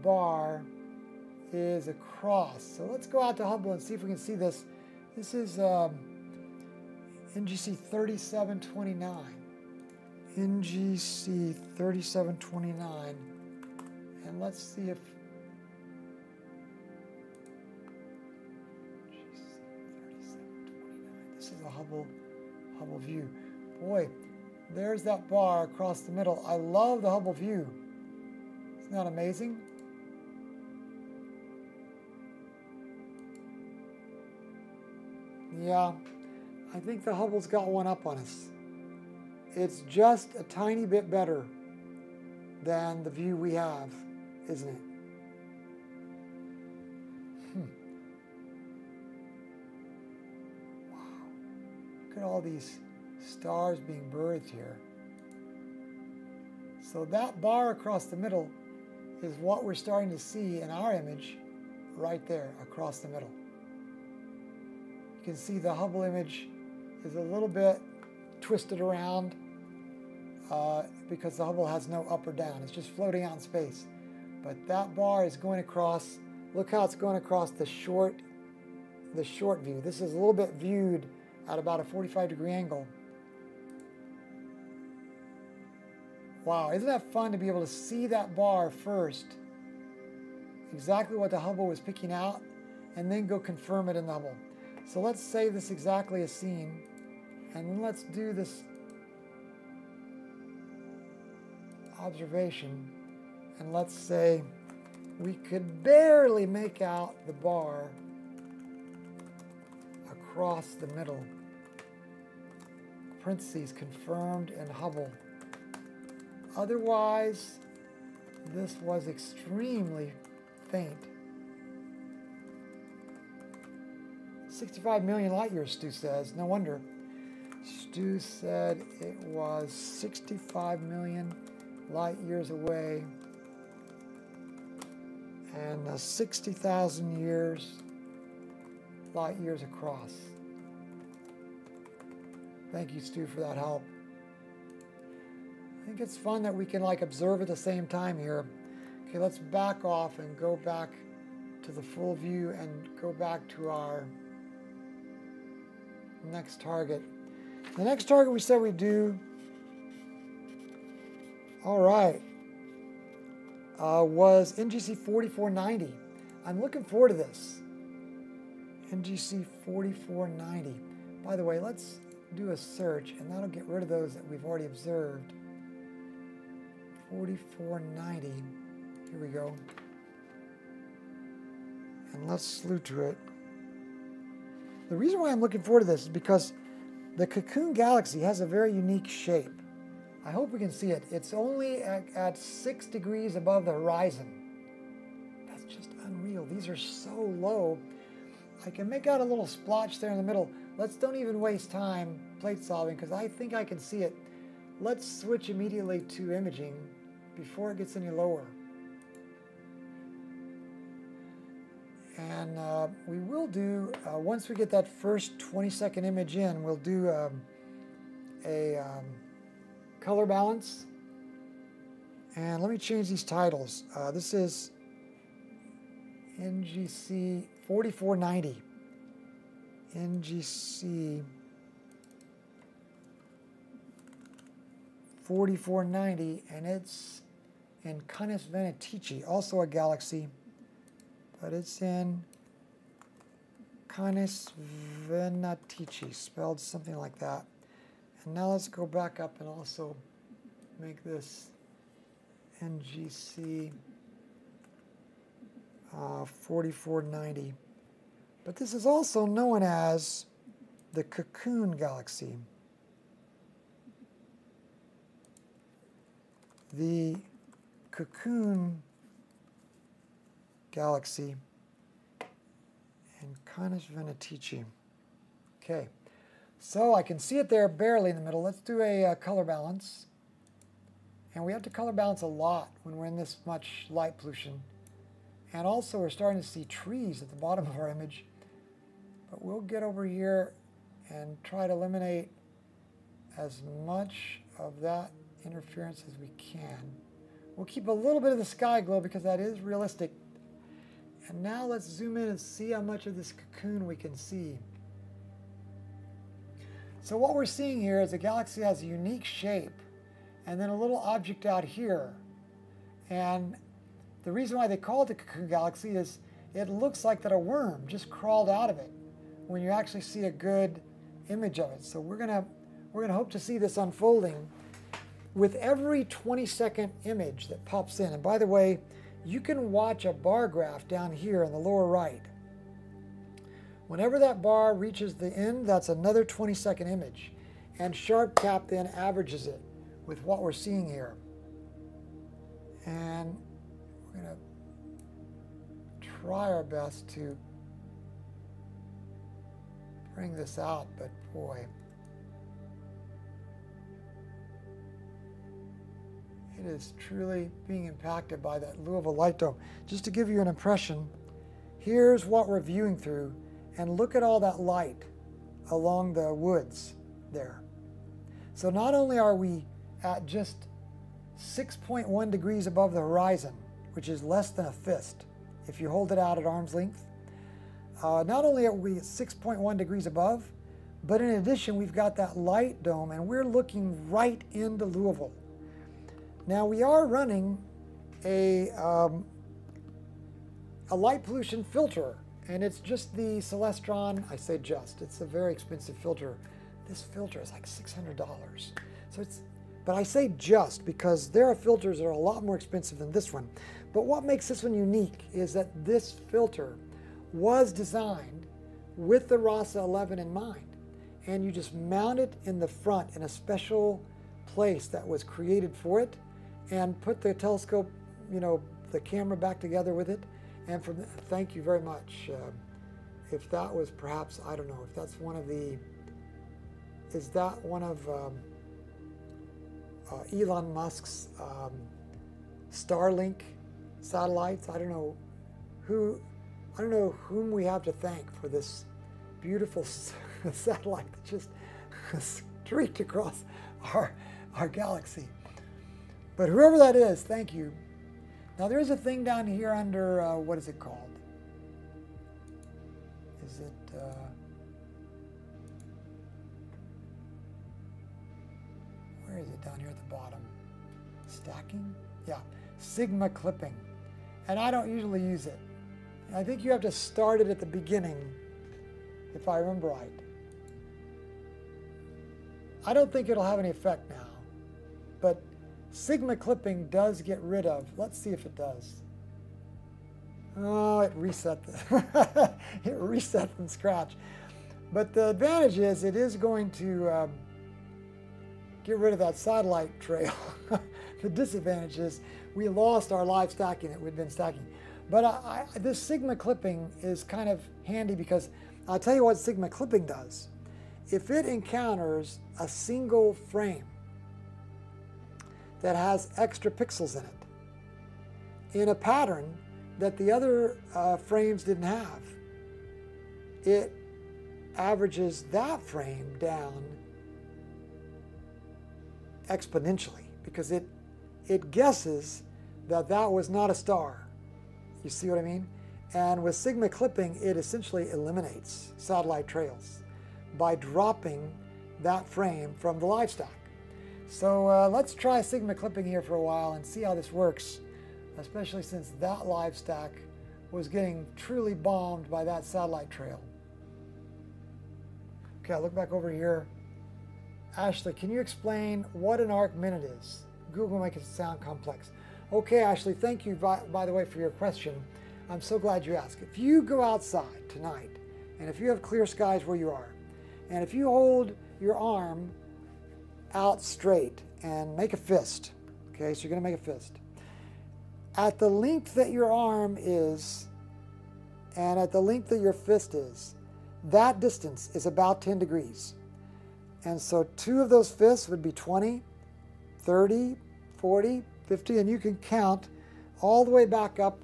bar is across. So let's go out to Hubble and see if we can see this. This is um, N G C thirty-seven twenty-nine. N G C thirty-seven twenty-nine. And let's see if this is a Hubble Hubble view. Boy, there's that bar across the middle. I love the Hubble view. Isn't that amazing? Yeah, I think the Hubble's got one up on us. It's just a tiny bit better than the view we have, isn't it? Hmm. Wow. Look at all these stars being birthed here. So that bar across the middle is what we're starting to see in our image right there across the middle. You can see the Hubble image is a little bit twisted around uh, because the Hubble has no up or down. It's just floating out in space. But that bar is going across. Look how it's going across the short, the short view. This is a little bit viewed at about a forty-five degree angle. Wow, isn't that fun to be able to see that bar first? Exactly what the Hubble was picking out, and then go confirm it in the Hubble. So let's save this exactly as seen, and let's do this observation, and let's say we could barely make out the bar across the middle, parentheses, confirmed in Hubble. Otherwise, this was extremely faint. sixty-five million light years, Stu says. No wonder. Stu said it was sixty-five million light years away and uh, sixty thousand years, light years across. Thank you, Stu, for that help. I think it's fun that we can like observe at the same time here. Okay, let's back off and go back to the full view and go back to our next target. The next target we said we do, all right, uh, was N G C forty-four ninety. I'm looking forward to this. N G C forty-four ninety. By the way, let's do a search, and that'll get rid of those that we've already observed. forty-four ninety. Here we go. And let's slew to it. The reason why I'm looking forward to this is because the Cocoon Galaxy has a very unique shape. I hope we can see it. It's only at, at six degrees above the horizon. That's just unreal. These are so low. I can make out a little splotch there in the middle. Let's don't even waste time plate solving because I think I can see it. Let's switch immediately to imaging before it gets any lower. And uh, we will do, uh, once we get that first twenty second image in, we'll do um, a um, color balance. And let me change these titles. Uh, this is N G C forty-four ninety. N G C forty-four ninety, and it's in Canes Venatici, also a galaxy. But it's in Canes Venatici, spelled something like that. And now let's go back up and also make this N G C uh, forty-four ninety. But this is also known as the Cocoon Galaxy. The Cocoon Galaxy and Canes Venatici. Okay, so I can see it there barely in the middle. Let's do a uh, color balance. And we have to color balance a lot when we're in this much light pollution. And also we're starting to see trees at the bottom of our image. But we'll get over here and try to eliminate as much of that interference as we can. We'll keep a little bit of the sky glow because that is realistic. And now let's zoom in and see how much of this cocoon we can see. So what we're seeing here is the galaxy has a unique shape and then a little object out here. And the reason why they call it the Cocoon Galaxy is it looks like that a worm just crawled out of it when you actually see a good image of it. So we're gonna, we're gonna hope to see this unfolding with every twenty second image that pops in. And by the way, you can watch a bar graph down here in the lower right. Whenever that bar reaches the end, that's another twenty second image. And SharpCap then averages it with what we're seeing here. And we're gonna try our best to bring this out, but boy, it is truly being impacted by that Louisville light dome. Just to give you an impression, here's what we're viewing through, and look at all that light along the woods there. So not only are we at just six point one degrees above the horizon, which is less than a fist if you hold it out at arm's length, uh, not only are we at six point one degrees above, but in addition we've got that light dome and we're looking right into Louisville. Now we are running a, um, a light pollution filter, and it's just the Celestron. I say just, it's a very expensive filter. This filter is like six hundred dollars. So it's, but I say just because there are filters that are a lot more expensive than this one. But what makes this one unique is that this filter was designed with the RASA eleven in mind. And you just mount it in the front in a special place that was created for it, and put the telescope, you know, the camera back together with it. And from the, thank you very much. Uh, if that was perhaps, I don't know, if that's one of the, is that one of um, uh, Elon Musk's um, Starlink satellites? I don't know who, I don't know whom we have to thank for this beautiful satellite that just streaked across our, our galaxy. But whoever that is, thank you. Now there is a thing down here under, uh, what is it called? Is it, uh, where is it down here at the bottom? Stacking? Yeah, sigma clipping. And I don't usually use it. I think you have to start it at the beginning, if I remember right. I don't think it'll have any effect now, but sigma clipping does get rid of, let's see if it does. Oh, it reset the, it reset from scratch. But the advantage is it is going to um, get rid of that satellite trail. The disadvantage is we lost our live stacking that we'd been stacking. But I, I, this sigma clipping is kind of handy because I'll tell you what sigma clipping does. If it encounters a single frame that has extra pixels in it, in a pattern that the other uh, frames didn't have, it averages that frame down exponentially because it, it guesses that that was not a star. You see what I mean? And with sigma clipping, it essentially eliminates satellite trails by dropping that frame from the live stack. So uh, let's try sigma clipping here for a while and see how this works, especially since that live stack was getting truly bombed by that satellite trail. Okay, I'll look back over here. Ashley, can you explain what an arc minute is? Google makes it sound complex. Okay, Ashley, thank you, by, by the way, for your question. I'm so glad you asked. If you go outside tonight, and if you have clear skies where you are, and if you hold your arm out straight and make a fist, okay, so you're gonna make a fist. At the length that your arm is, and at the length that your fist is, that distance is about ten degrees. And so two of those fists would be twenty, thirty, forty, fifty, and you can count all the way back up.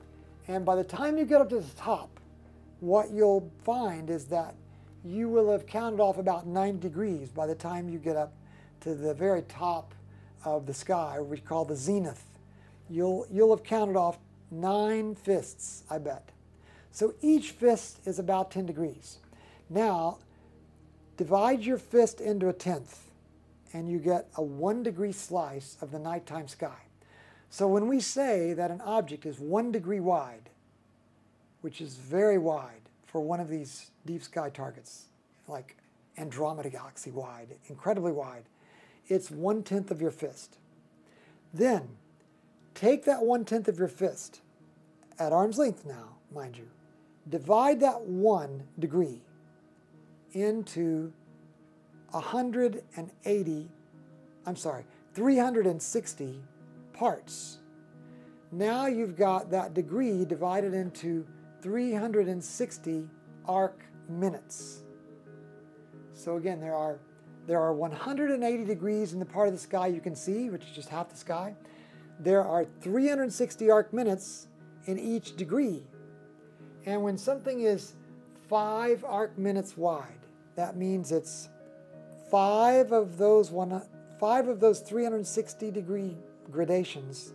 And by the time you get up to the top, what you'll find is that you will have counted off about nine degrees by the time you get up to the very top of the sky, what we call the zenith. You'll, you'll have counted off nine fists, I bet. So each fist is about ten degrees. Now, divide your fist into a tenth, and you get a one degree slice of the nighttime sky. So when we say that an object is one degree wide, which is very wide for one of these deep sky targets, like Andromeda Galaxy wide, incredibly wide, it's one-tenth of your fist. Then, take that one-tenth of your fist, at arm's length now, mind you, divide that one degree into one hundred eighty, I'm sorry, three hundred sixty parts. Now you've got that degree divided into three hundred sixty arc minutes. So again, there are, there are one hundred eighty degrees in the part of the sky you can see, which is just half the sky. There are three hundred sixty arc minutes in each degree. And when something is five arc minutes wide, that means it's five of those one, five of those three hundred sixty degree gradations,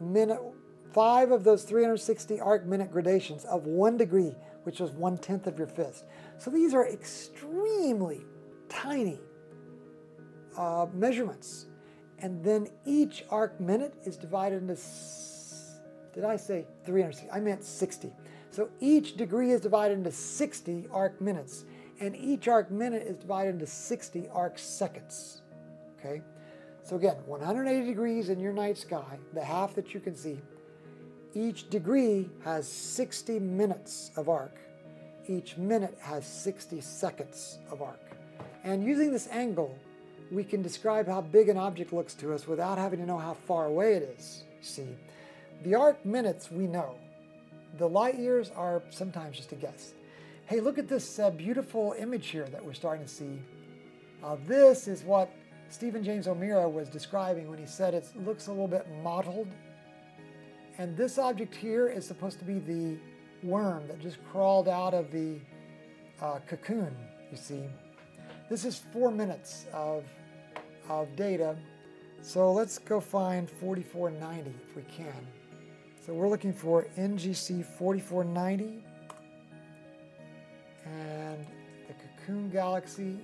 minute, five of those three hundred sixty arc minute gradations of one degree, which was one tenth of your fist. So these are extremely tiny uh, measurements. And then each arc minute is divided into, did I say three hundred sixty? I meant sixty. So each degree is divided into sixty arc minutes, and each arc minute is divided into sixty arc seconds, okay? So again, one hundred eighty degrees in your night sky, the half that you can see. Each degree has sixty minutes of arc. Each minute has sixty seconds of arc. And using this angle, we can describe how big an object looks to us without having to know how far away it is, you see. The arc minutes we know. The light years are sometimes just a guess. Hey, look at this uh, beautiful image here that we're starting to see. Uh, this is what Stephen James O'Meara was describing when he said it looks a little bit mottled. And this object here is supposed to be the worm that just crawled out of the uh, cocoon, you see. This is four minutes of, of data. So let's go find forty-four ninety if we can. So we're looking for N G C forty-four ninety and the Cocoon Galaxy.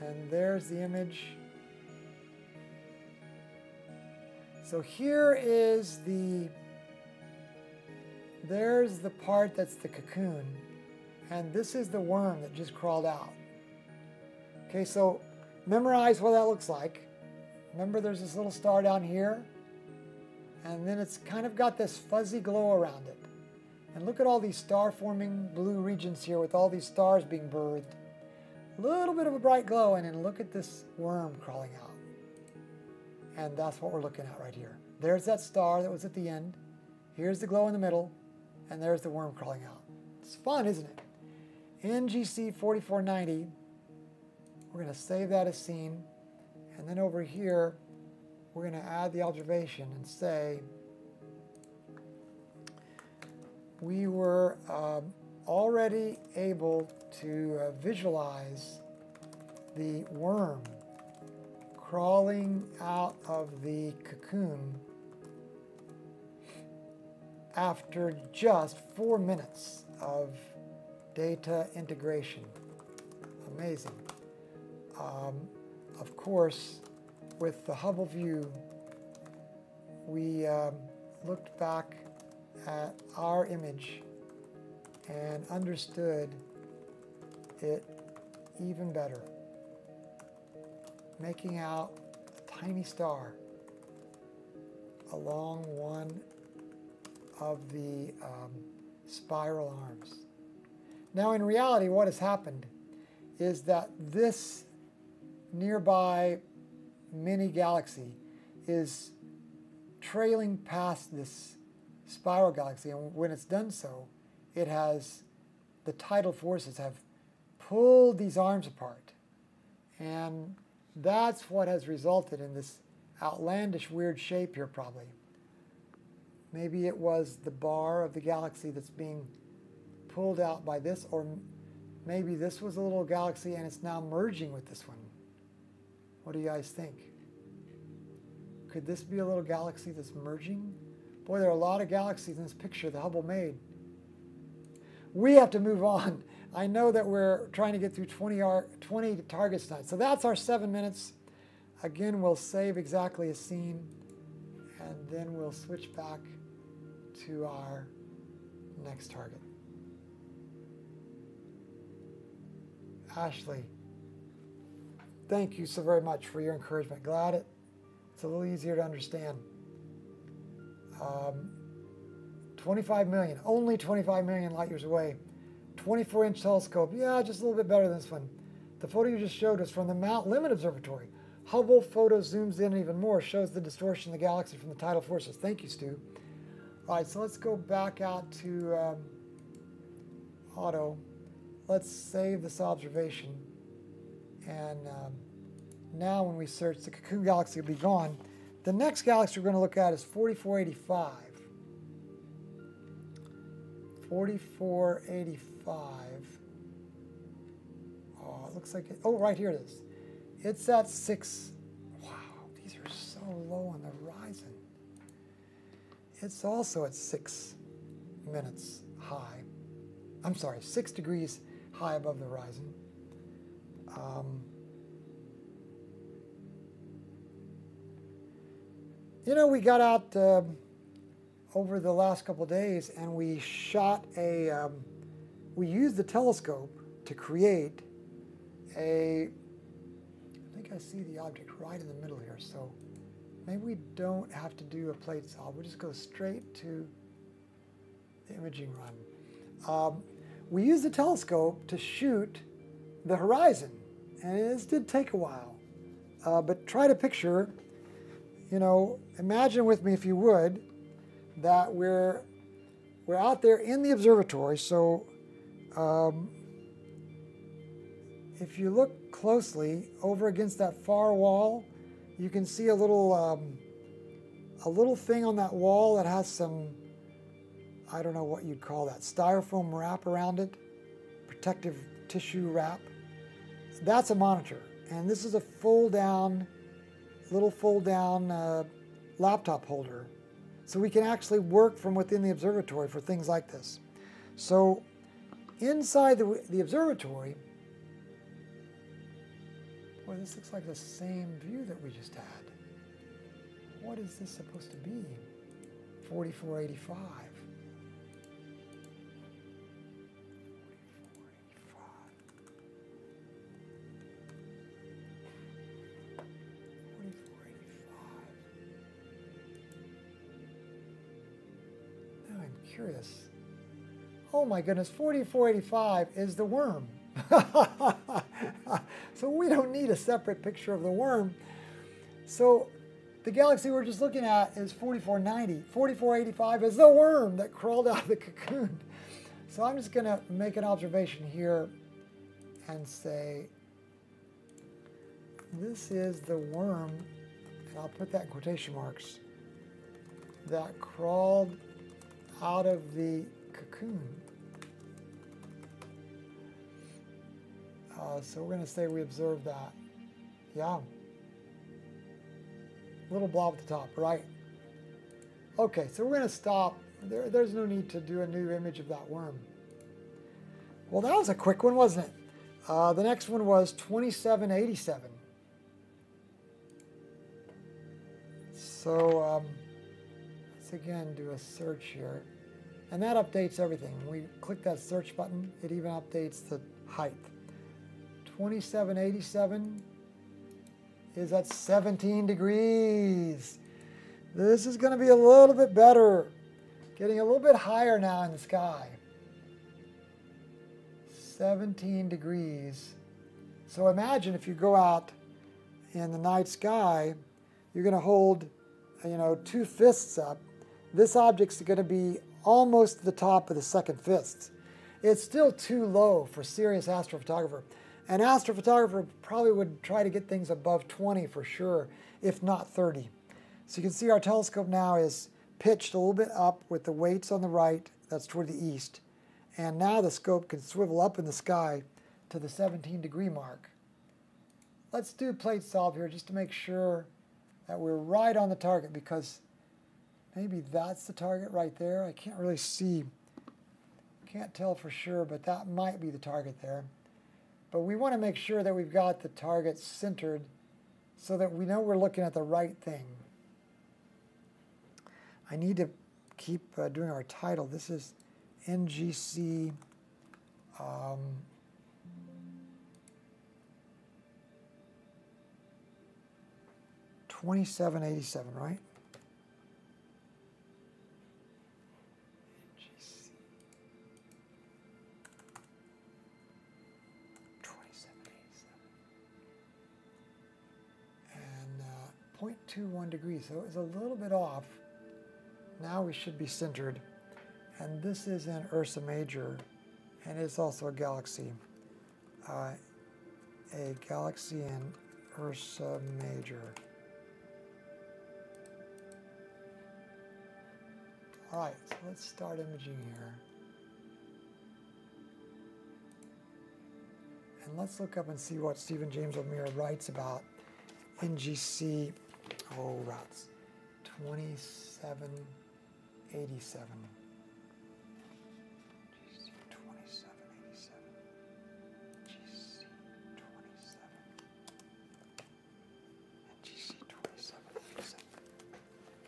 And there's the image. So here is the, there's the part that's the cocoon. And this is the worm that just crawled out. Okay, so memorize what that looks like. Remember, there's this little star down here, and then it's kind of got this fuzzy glow around it. And look at all these star-forming blue regions here with all these stars being birthed. A little bit of a bright glow, and then look at this worm crawling out. And that's what we're looking at right here. There's that star that was at the end. Here's the glow in the middle, and there's the worm crawling out. It's fun, isn't it? N G C forty-four ninety. We're going to save that as scene, and then over here we're going to add the observation and say we were um, already able to uh, visualize the worm crawling out of the cocoon after just four minutes of data integration. Amazing. Um, of course, with the Hubble view, we um, looked back at our image and understood it even better, making out a tiny star along one of the um, spiral arms. Now, in reality, what has happened is that this nearby mini galaxy is trailing past this spiral galaxy, and when it's done so, it has, the tidal forces have pulled these arms apart, and that's what has resulted in this outlandish weird shape here. Probably maybe it was the bar of the galaxy that's being pulled out by this, or maybe this was a little galaxy and it's now merging with this one. What do you guys think? Could this be a little galaxy that's merging? Boy, there are a lot of galaxies in this picture that Hubble made. We have to move on. I know that we're trying to get through twenty, R, twenty targets tonight. So that's our seven minutes. Again, we'll save exactly a scene, and then we'll switch back to our next target. Ashley, thank you so very much for your encouragement. Glad it, it's a little easier to understand. Um, twenty-five million, only twenty-five million light years away. twenty-four inch telescope, yeah, just a little bit better than this one. The photo you just showed us from the Mount Lemmon Observatory. Hubble photo zooms in even more, shows the distortion of the galaxy from the tidal forces. Thank you, Stu. All right, so let's go back out to um, auto. Let's save this observation. And um, now when we search, the Cocoon Galaxy will be gone. The next galaxy we're going to look at is forty-four eighty-five. forty-four eighty-five. Oh, it looks like it. Oh, right here it is. It's at six. Wow, these are so low on the horizon. It's also at six minutes high. I'm sorry, six degrees high above the horizon. Um, you know, we got out uh, over the last couple of days and we shot a, um, we used the telescope to create a, I see the object right in the middle here, so maybe we don't have to do a plate solve. We'll just go straight to the imaging run. Um, we used the telescope to shoot the horizon, and this did take a while. Uh, but try to picture, you know, imagine with me if you would, that we're we're out there in the observatory. So um, if you look closely over against that far wall, you can see a little um, a little thing on that wall that has some, I don't know what you'd call that, styrofoam wrap around it, protective tissue wrap. That's a monitor, and this is a fold down, little fold down uh, laptop holder, so we can actually work from within the observatory for things like this. So inside the, the observatory, boy, this looks like the same view that we just had. What is this supposed to be? forty-four eighty-five. forty-four eighty-five. Now I'm curious. Oh my goodness, forty-four eighty-five is the worm. So we don't need a separate picture of the worm. So the galaxy we're just looking at is forty-four ninety. forty-four eighty-five is the worm that crawled out of the cocoon. So I'm just gonna make an observation here and say, this is the worm, and I'll put that in quotation marks, that crawled out of the cocoon. Uh, so we're going to say we observed that. Yeah. Little blob at the top, right? Okay, so we're going to stop. There, there's no need to do a new image of that worm. Well, that was a quick one, wasn't it? Uh, the next one was twenty-seven eighty-seven. So um, let's again do a search here. And that updates everything. When we click that search button, it even updates the height. twenty-seven eighty-seven is at seventeen degrees. This is going to be a little bit better. Getting a little bit higher now in the sky. seventeen degrees. So imagine if you go out in the night sky, you're going to hold, you know, two fists up. This object's going to be almost the top of the second fist. It's still too low for serious astrophotographer. An astrophotographer probably would try to get things above twenty for sure, if not thirty. So you can see our telescope now is pitched a little bit up with the weights on the right, that's toward the east, and now the scope can swivel up in the sky to the seventeen degree mark. Let's do plate solve here just to make sure that we're right on the target, because maybe that's the target right there. I can't really see, can't tell for sure, but that might be the target there. But we want to make sure that we've got the target centered so that we know we're looking at the right thing. I need to keep uh, doing our title. This is N G C um, twenty-seven eighty-seven, right? N G C twenty-seven eighty-seven. And uh, zero point two one degrees, so it's a little bit off. Now we should be centered. And this is in Ursa Major, and it's also a galaxy. Uh, a galaxy in Ursa Major. All right, so let's start imaging here. And let's look up and see what Stephen James O'Meara writes about N G C, oh, routes, twenty-seven eighty-seven.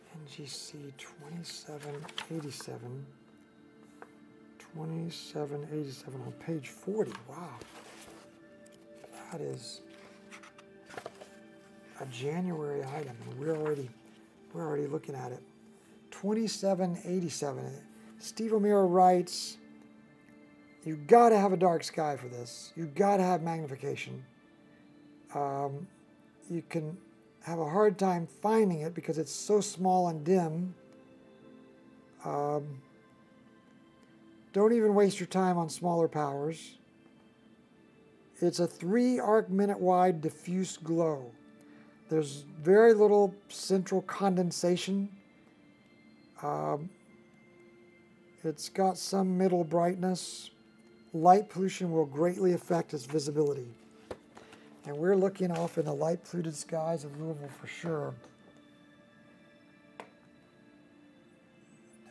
N G C twenty-seven eighty-seven, twenty-seven eighty-seven on page forty. Wow, that is a January item, and we're already we're already looking at it. twenty-seven eighty-seven. Steve O'Meara writes, "You got to have a dark sky for this. You got to have magnification. Um, you can." Have a hard time finding it because it's so small and dim. Um, don't even waste your time on smaller powers. It's a three arc minute wide diffuse glow. There's very little central condensation. Um, it's got some middle brightness. Light pollution will greatly affect its visibility. And we're looking off in the light-polluted skies of Louisville for sure.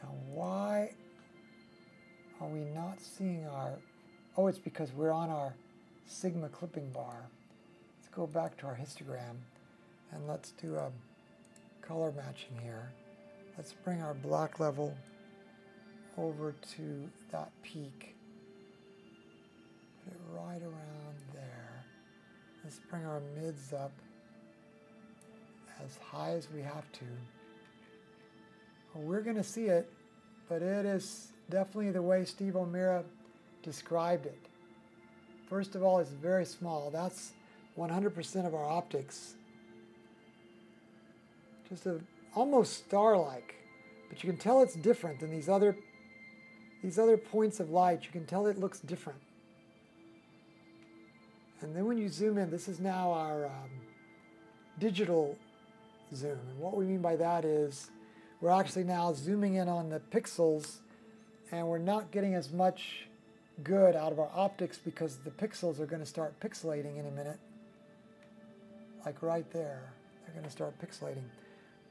Now, why are we not seeing our... Oh, it's because we're on our sigma clipping bar. Let's go back to our histogram, and let's do a color matching here. Let's bring our black level over to that peak. Put it right around there. Let's bring our mids up as high as we have to. Well, we're going to see it, but it is definitely the way Steve O'Meara described it. First of all, it's very small. That's one hundred percent of our optics. Just a, almost star-like, but you can tell it's different than these other, these other points of light. You can tell it looks different. And then when you zoom in, this is now our um, digital zoom. And what we mean by that is we're actually now zooming in on the pixels, and we're not getting as much good out of our optics because the pixels are going to start pixelating any minute. Like right there, they're going to start pixelating.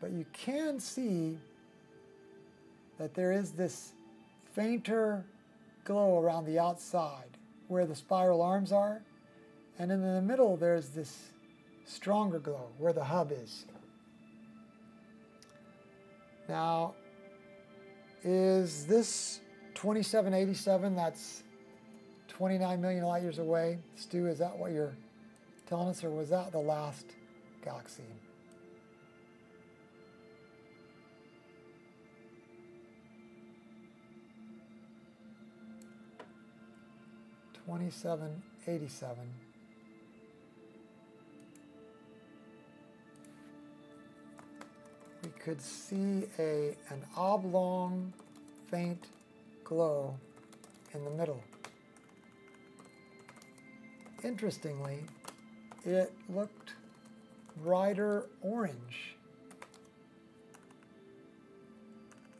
But you can see that there is this fainter glow around the outside where the spiral arms are. And in the middle, there's this stronger glow where the hub is. Now, is this twenty-seven eighty-seven that's twenty-nine million light years away? Stu, is that what you're telling us, or was that the last galaxy? twenty-seven eighty-seven. We could see a, an oblong, faint glow in the middle. Interestingly, it looked brighter orange,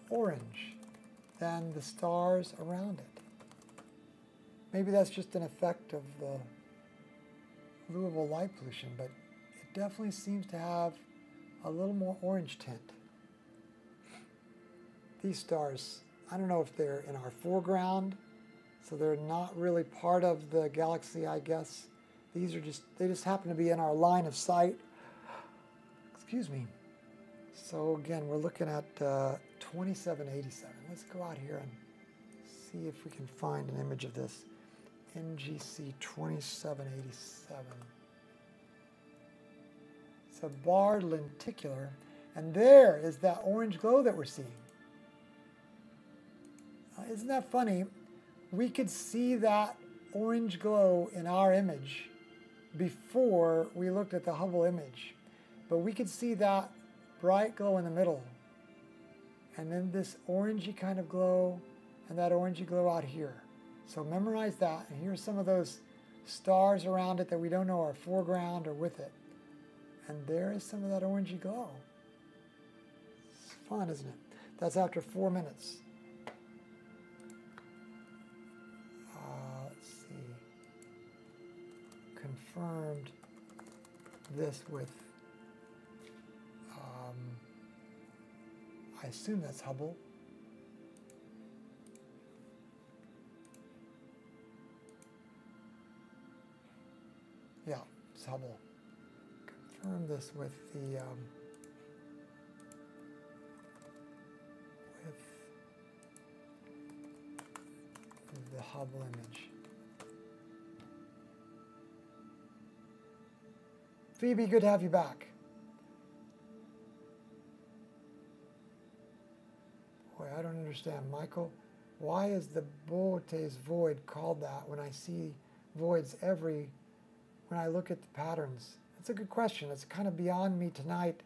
orange than the stars around it. Maybe that's just an effect of the Louisville light pollution, but it definitely seems to have a little more orange tint. These stars, I don't know if they're in our foreground, so they're not really part of the galaxy, I guess. These are just, they just happen to be in our line of sight. Excuse me. So again, we're looking at uh, twenty-seven eighty-seven. Let's go out here and see if we can find an image of this. N G C twenty-seven eighty-seven. It's a barred lenticular, and there is that orange glow that we're seeing. Uh, isn't that funny? We could see that orange glow in our image before we looked at the Hubble image, but we could see that bright glow in the middle, and then this orangey kind of glow, and that orangey glow out here. So memorize that, and here's some of those stars around it that we don't know are foreground or with it. And there is some of that orangey glow. It's fun, isn't it? That's after four minutes. Uh, let's see. Confirmed this with, um, I assume that's Hubble. Yeah, it's Hubble. Confirm this with the um, with the Hubble image. Phoebe, good to have you back. Boy, I don't understand, Michael. Why is the Bode's void called that when I see voids every? When I look at the patterns? That's a good question. It's kind of beyond me tonight.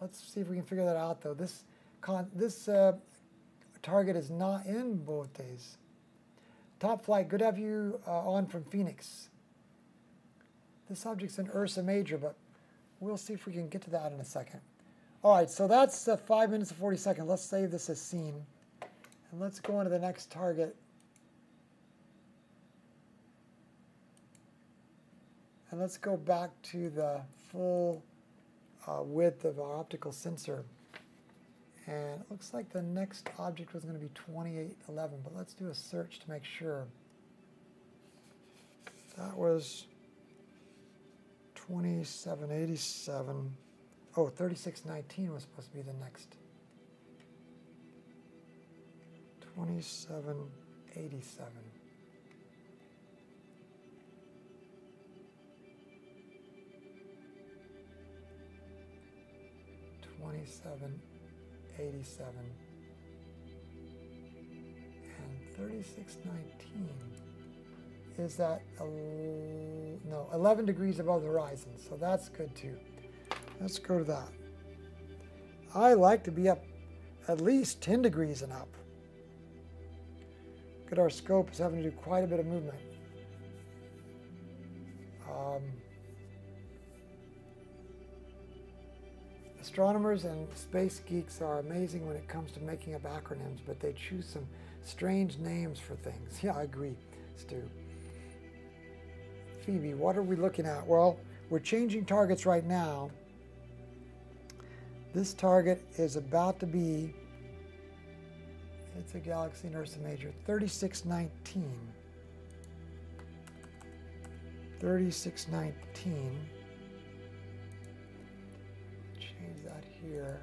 Let's see if we can figure that out, though. This con this uh, target is not in Bode's. Top Flight, good to have you uh, on from Phoenix. This object's in Ursa Major, but we'll see if we can get to that in a second. All right, so that's uh, five minutes and forty seconds. Let's save this as seen. And let's go on to the next target. And let's go back to the full uh, width of our optical sensor. And it looks like the next object was going to be twenty-eight eleven, but let's do a search to make sure. That was twenty-seven eighty-seven. Oh, thirty-six nineteen was supposed to be the next. twenty-seven eighty-seven. twenty-seven eighty-seven and thirty-six nineteen is that no eleven degrees above the horizon, so that's good too. Let's go to that. I like to be up at least ten degrees and up. Look at our scope is having to do quite a bit of movement. Um, Astronomers and space geeks are amazing when it comes to making up acronyms, but they choose some strange names for things. Yeah, I agree, Stu. Phoebe, what are we looking at? Well, we're changing targets right now. This target is about to be, it's a galaxy in Ursa Major, thirty-six nineteen. thirty-six nineteen. Here,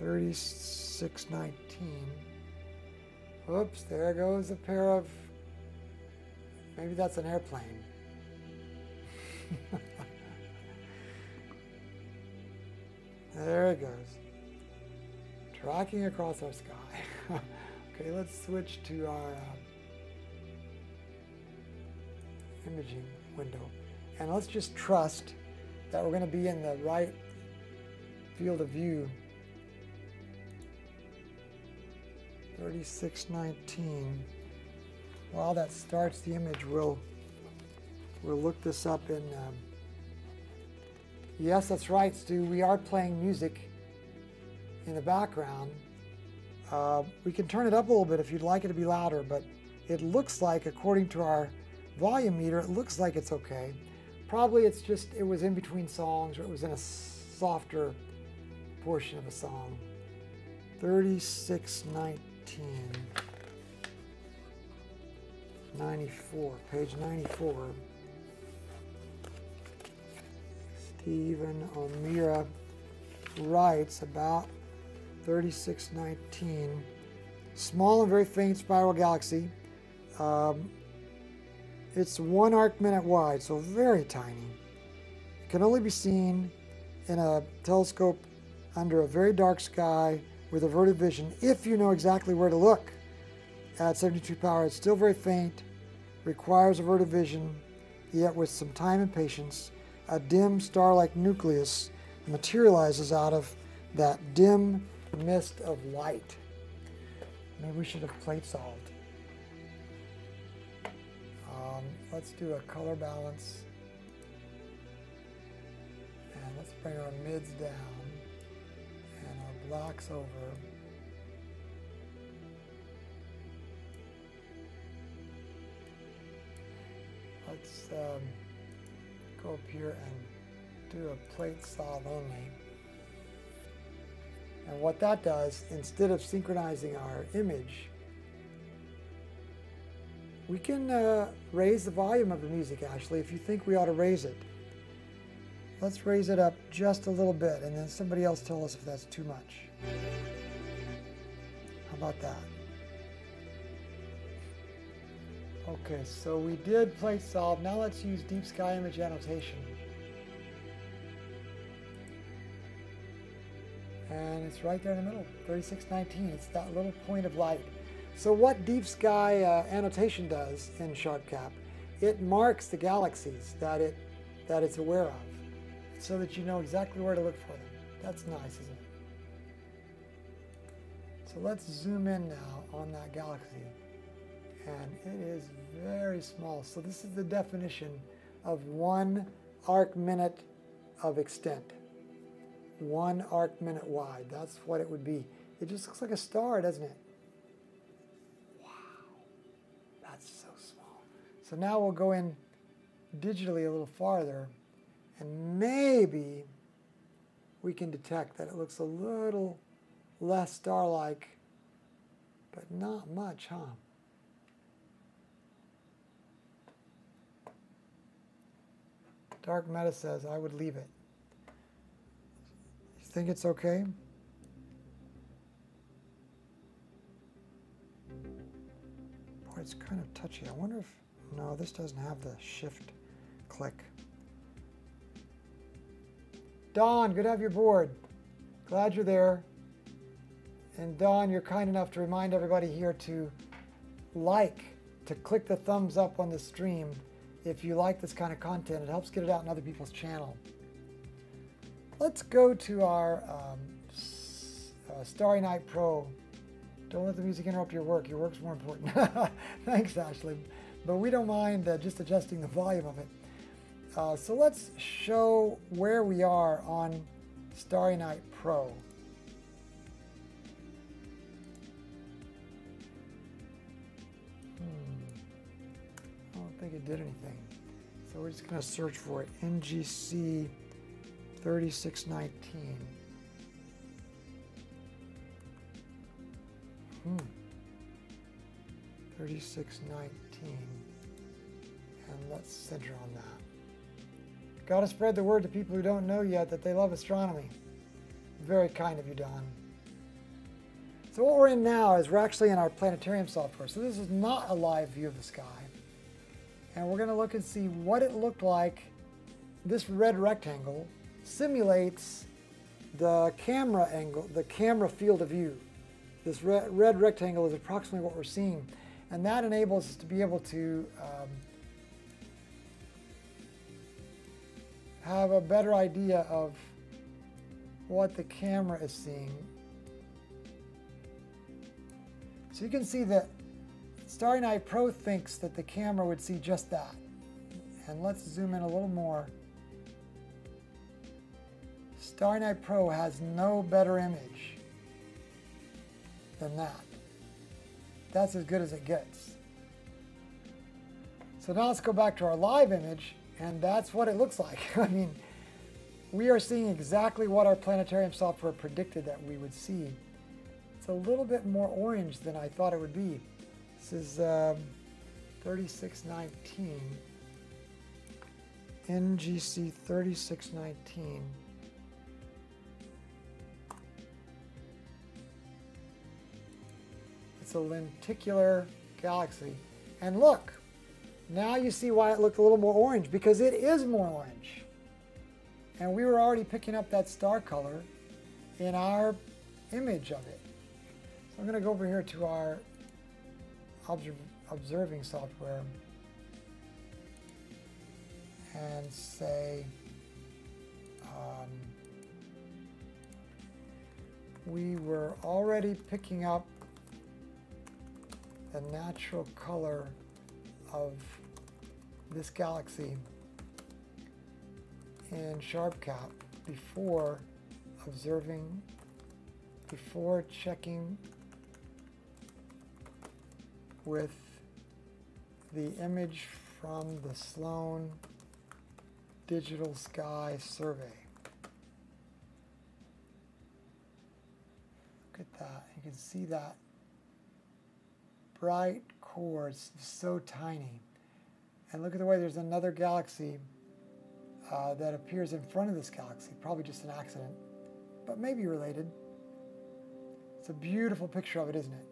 thirty-six nineteen. Oops, there goes a pair of, maybe that's an airplane. There it goes. Tracking across our sky. Okay, let's switch to our uh, imaging window. And let's just trust that we're going to be in the right field of view. thirty-six nineteen. While that starts the image, we'll we'll look this up in. Um, yes, that's right, Stu. We are playing music in the background. Uh, we can turn it up a little bit if you'd like it to be louder, but It looks like, according to our volume meter, it looks like it's okay. Probably it's just, it was in between songs, or it was in a softer portion of a song. thirty-six nineteen. ninety-four, page ninety-four. Stephen O'Meara writes about thirty-six nineteen. Small and very faint spiral galaxy. Um, it's one arc minute wide, so very tiny. It can only be seen in a telescope under a very dark sky with averted vision if you know exactly where to look. At seventy-two power, it's still very faint, requires averted vision, yet with some time and patience, a dim star-like nucleus materializes out of that dim mist of light. Maybe we should have plate solved. Um, let's do a color balance. And let's bring our mids down and our blacks over. Let's um, go up here and do a plate solve only. And what that does, instead of synchronizing our image, we can uh, raise the volume of the music, actually, if you think we ought to raise it. Let's raise it up just a little bit, and then somebody else tell us if that's too much. How about that? Okay, so we did plate solve. Now let's use Deep Sky Image Annotation. And it's right there in the middle, thirty-six nineteen. It's that little point of light. So what Deep Sky uh, Annotation does in SharpCap, it marks the galaxies that it that it's aware of, so that you know exactly where to look for them. That's nice, isn't it? So let's zoom in now on that galaxy. And it is very small. So this is the definition of one arc minute of extent. One arc minute wide. That's what it would be. It just looks like a star, doesn't it? Wow. That's so small. So now we'll go in digitally a little farther, and maybe we can detect that it looks a little less star-like, but not much, huh? Dark Meta says, I would leave it. You think it's okay? Boy, it's kind of touchy. I wonder if, no, this doesn't have the shift click. Don, good to have you aboard. Glad you're there. And Don, you're kind enough to remind everybody here to like, to click the thumbs up on the stream. If you like this kind of content, it helps get it out in other people's channel. Let's go to our um, uh, Starry Night Pro. Don't let the music interrupt your work. Your work's more important. Thanks, Ashley. But we don't mind uh, just adjusting the volume of it. Uh, so let's show where we are on Starry Night Pro. I think it did anything. So we're just going to search for it. N G C thirty-six nineteen. Hmm. thirty-six nineteen. And let's center on that. Got to spread the word to people who don't know yet that they love astronomy. Very kind of you, Don. So what we're in now is we're actually in our planetarium software. So this is not a live view of the sky. And we're going to look and see what it looked like. This red rectangle simulates the camera angle, the camera field of view. This red, red rectangle is approximately what we're seeing. And that enables us to be able to um, have a better idea of what the camera is seeing. So you can see that Starry Night Pro thinks that the camera would see just that. And let's zoom in a little more. Starry Night Pro has no better image than that. That's as good as it gets. So now let's go back to our live image, and that's what it looks like. I mean, we are seeing exactly what our planetarium software predicted that we would see. It's a little bit more orange than I thought it would be. This is um, thirty-six nineteen, N G C thirty-six nineteen. It's a lenticular galaxy. And look, now you see why it looked a little more orange, because it is more orange. And we were already picking up that star color in our image of it. So I'm going to go over here to our observ observing software and say um, we were already picking up the natural color of this galaxy in SharpCap before observing, before checking with the image from the Sloan Digital Sky Survey. Look at that. You can see that bright core. It's so tiny. And look at the way there's another galaxy Uh, that appears in front of this galaxy, probably just an accident, but maybe related. It's a beautiful picture of it, isn't it?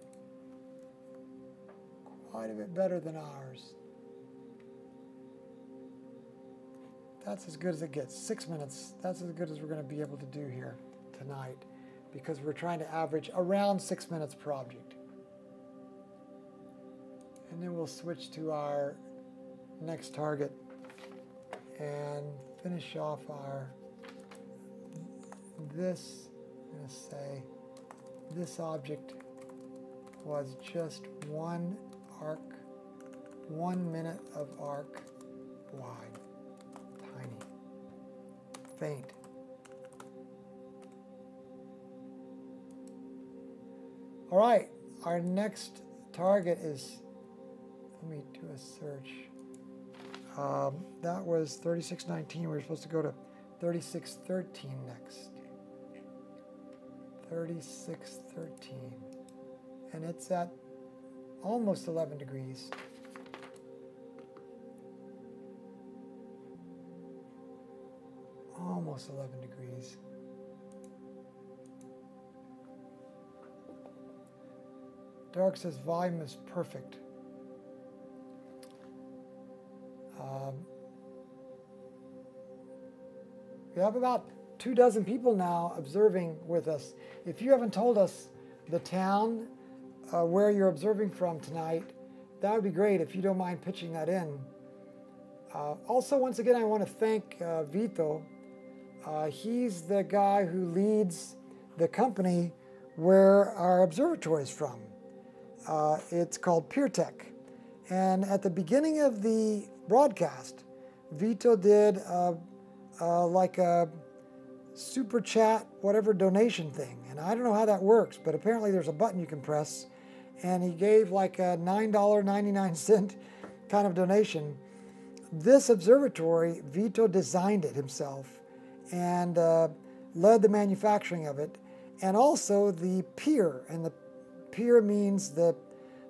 Quite a bit better than ours. That's as good as it gets. Six minutes, that's as good as we're going to be able to do here tonight, because we're trying to average around six minutes per object. And then we'll switch to our next target and finish off our this. I'm going to say this object was just one arc, one minute of arc wide, tiny, faint. All right, our next target is, let me do a search. Um, that was thirty-six nineteen. We were supposed to go to thirty-six thirteen next. thirty-six thirteen. And it's at almost eleven degrees. Almost eleven degrees. Dark says volume is perfect. Um, we have about two dozen people now observing with us. If you haven't told us the town uh, where you're observing from tonight, that would be great if you don't mind pitching that in. Uh, also, once again, I want to thank uh, Vito. Uh, he's the guy who leads the company where our observatory is from. Uh, it's called PeerTech. And at the beginning of the broadcast, Vito did uh, uh, like a super chat, whatever donation thing. And I don't know how that works, but apparently there's a button you can press. And he gave like a nine ninety-nine kind of donation. This observatory, Vito designed it himself and uh, led the manufacturing of it. And also the pier, and the pier means the,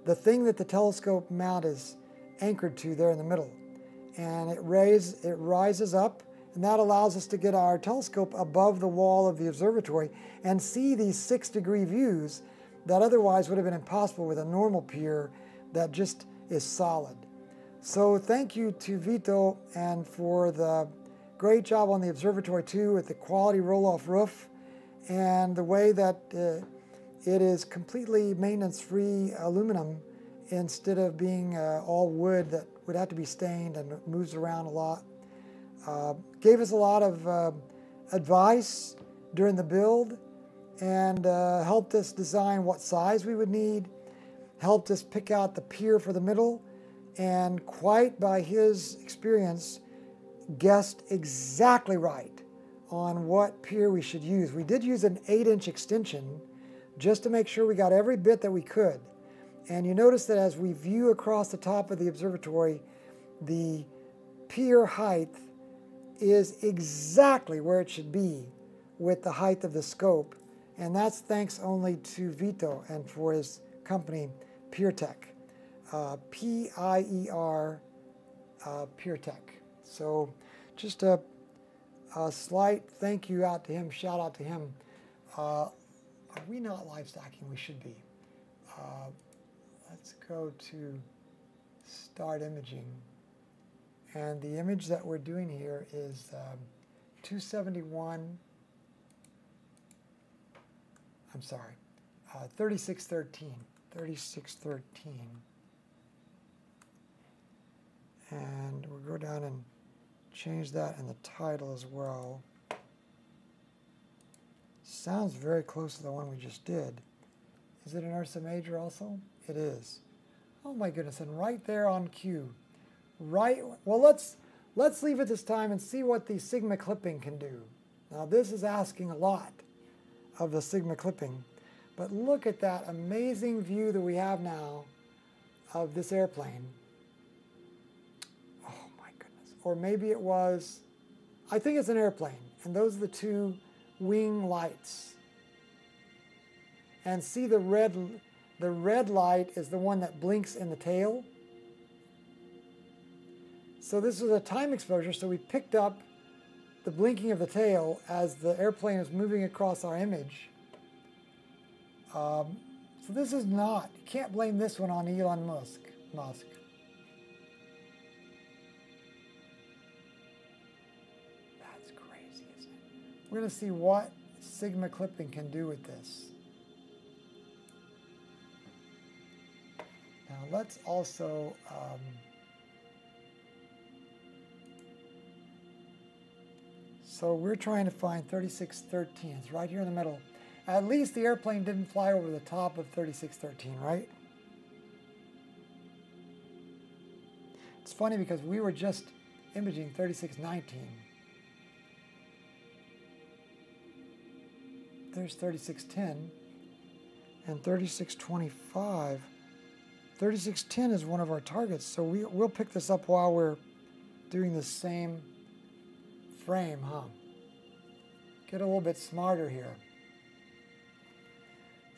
the thing that the telescope mount is anchored to there in the middle. And it, raise, it rises up, and that allows us to get our telescope above the wall of the observatory and see these six degree views that otherwise would have been impossible with a normal pier that just is solid. So thank you to Vito, and for the great job on the observatory too, with the quality roll-off roof and the way that uh, it is completely maintenance-free aluminum instead of being uh, all wood that would have to be stained and moves around a lot. Uh, gave us a lot of uh, advice during the build, and uh, helped us design what size we would need, helped us pick out the pier for the middle, and quite by his experience, guessed exactly right on what pier we should use. We did use an eight inch extension just to make sure we got every bit that we could. And you notice that as we view across the top of the observatory, the pier height is exactly where it should be with the height of the scope, and that's thanks only to Vito and for his company, PeerTech, uh, P I E R, uh, PeerTech. So just a, a slight thank you out to him, shout out to him. Uh, are we not live stacking? We should be. Uh, let's go to start imaging. And the image that we're doing here is um, two seventy-one, I'm sorry, uh, thirty-six thirteen, thirty-six thirteen. And we'll go down and change that in the title as well. Sounds very close to the one we just did. Is it an Ursa Major also? It is. Oh my goodness, and right there on cue. Right, well, let's let's leave it this time and see what the sigma clipping can do. Now this is asking a lot of the sigma clipping, but look at that amazing view that we have now of this airplane. Oh my goodness. Or maybe it was, I think it's an airplane, and those are the two wing lights. And see the red, the red light is the one that blinks in the tail. So this was a time exposure, so we picked up the blinking of the tail as the airplane was moving across our image. Um, so this is not, you can't blame this one on Elon Musk. Musk. That's crazy, isn't it? We're going to see what sigma clipping can do with this. Now let's also... Um, So we're trying to find thirty-six thirteen. It's right here in the middle. At least the airplane didn't fly over the top of thirty-six thirteen, right? It's funny because we were just imaging thirty-six nineteen. There's thirty-six ten and thirty-six twenty-five. thirty-six ten is one of our targets, so we, we'll pick this up while we're doing the same frame, huh? Get a little bit smarter here.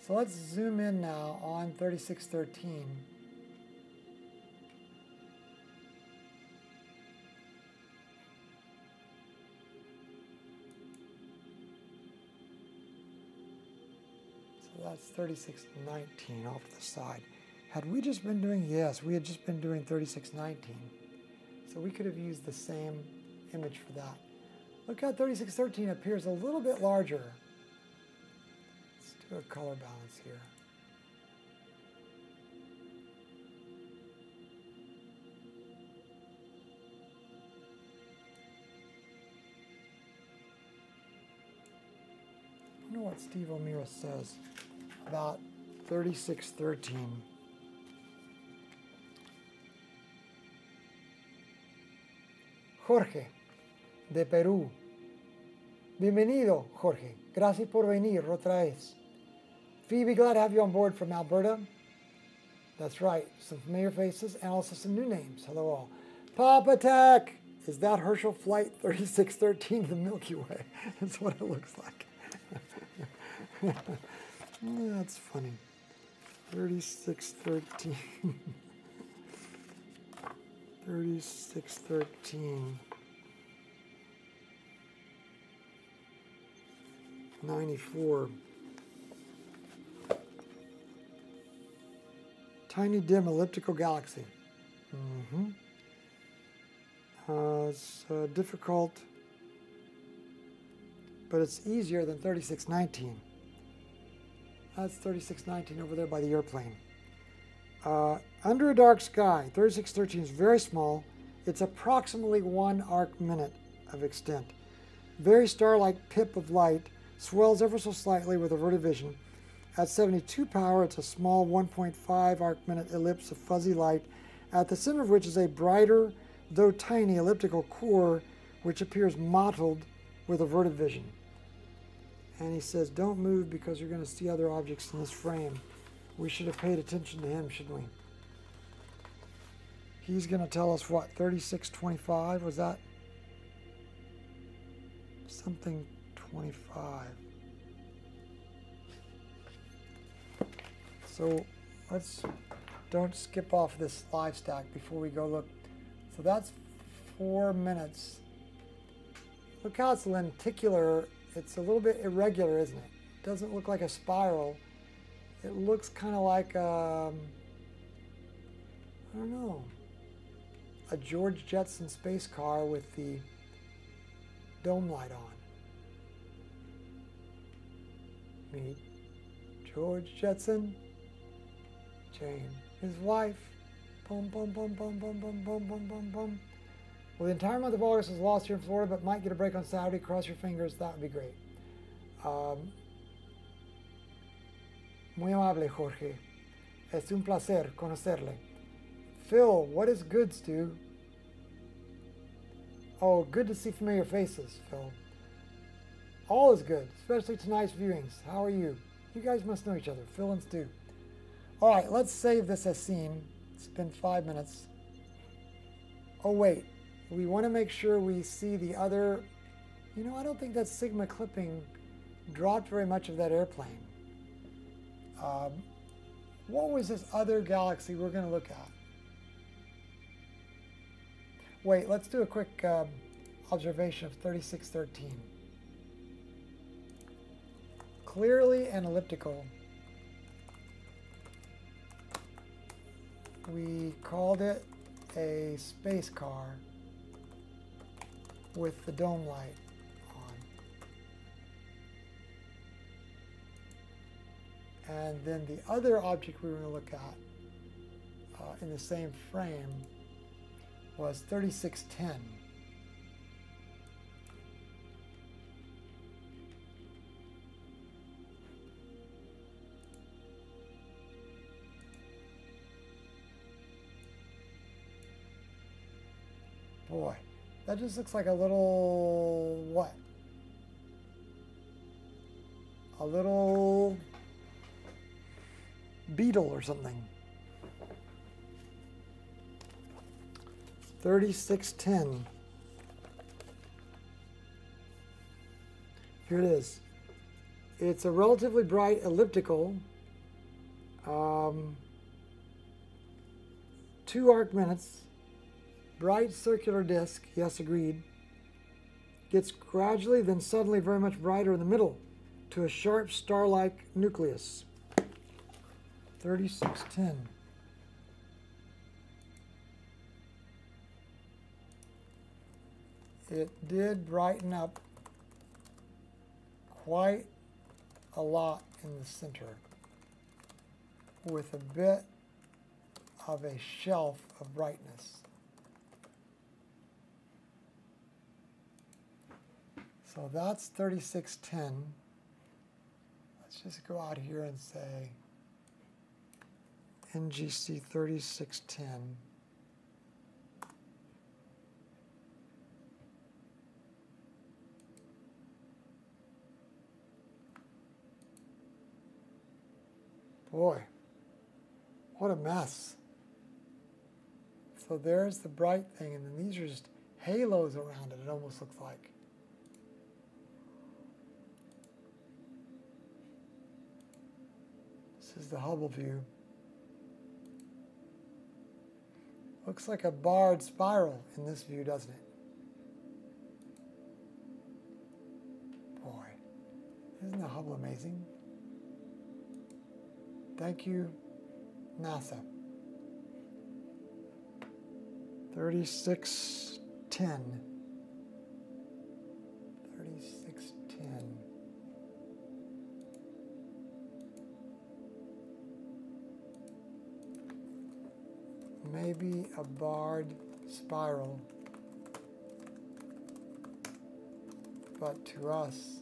So let's zoom in now on thirty-six thirteen. So that's thirty-six nineteen off to the side. Had we just been doing, yes, we had just been doing thirty-six nineteen. So we could have used the same image for that. Look how thirty-six thirteen appears a little bit larger. Let's do a color balance here. I wonder what Steve O'Meara says about thirty-six thirteen. Jorge, de Perú. Bienvenido, Jorge. Gracias por venir otra vez. Phoebe, glad to have you on board from Alberta. That's right, some familiar faces and also some new names. Hello all. Papa Tech! Is that Herschel Flight thirty-six thirteen to the Milky Way? That's what it looks like. That's funny. thirty-six thirteen. thirty-six thirteen. ninety-four. Tiny dim elliptical galaxy. Mm-hmm. Uh, it's uh, difficult, but it's easier than thirty-six nineteen. That's thirty-six nineteen over there by the airplane. Uh, under a dark sky, thirty-six thirteen is very small. It's approximately one arc minute of extent. Very star-like pip of light, swells ever so slightly with averted vision. At seventy-two power, it's a small one point five arc minute ellipse of fuzzy light, at the center of which is a brighter, though tiny, elliptical core, which appears mottled with averted vision. And he says, don't move because you're going to see other objects in this frame. We should have paid attention to him, shouldn't we? He's going to tell us what, thirty-six twenty-five? Was that something twenty-five? So let's don't skip off this live stack before we go look. So that's four minutes. Look how it's lenticular. It's a little bit irregular, isn't it? It doesn't look like a spiral. It looks kind of like, um, I don't know, a George Jetson space car with the dome light on. Meet George Jetson, Jane, his wife. Boom, boom, boom, boom, boom, boom, boom, boom, boom, boom. Well, the entire month of August is lost here in Florida, but might get a break on Saturday. Cross your fingers. That would be great. Um, Muy amable, Jorge. Es un placer conocerle. Phil, what is good, Stu? Oh, good to see familiar faces, Phil. All is good, especially tonight's viewings. How are you? You guys must know each other, Phil and Stu. All right, let's save this as seen. It's been five minutes. Oh, wait. We want to make sure we see the other... You know, I don't think that Sigma clipping dropped very much of that airplane. Um, what was this other galaxy we're going to look at? Wait, let's do a quick um, observation of thirty-six thirteen. Clearly an elliptical. We called it a space car with the dome light. And then the other object we were going to look at uh, in the same frame was thirty-six ten. Boy, that just looks like a little what? A little... beetle or something. thirty-six ten. Here it is. It's a relatively bright elliptical. Um, two arc minutes. Bright circular disk. Yes, agreed. Gets gradually, then suddenly very much brighter in the middle to a sharp star-like nucleus. thirty-six ten. It did brighten up quite a lot in the center with a bit of a shelf of brightness. So that's thirty-six ten. Let's just go out here and say N G C thirty-six ten. Boy, what a mess. So there's the bright thing, and then these are just halos around it, it almost looks like. This is the Hubble view. Looks like a barred spiral in this view, doesn't it? Boy, isn't the Hubble amazing? Thank you, NASA. thirty-six ten. thirty-six ten. Maybe a barred spiral, but to us,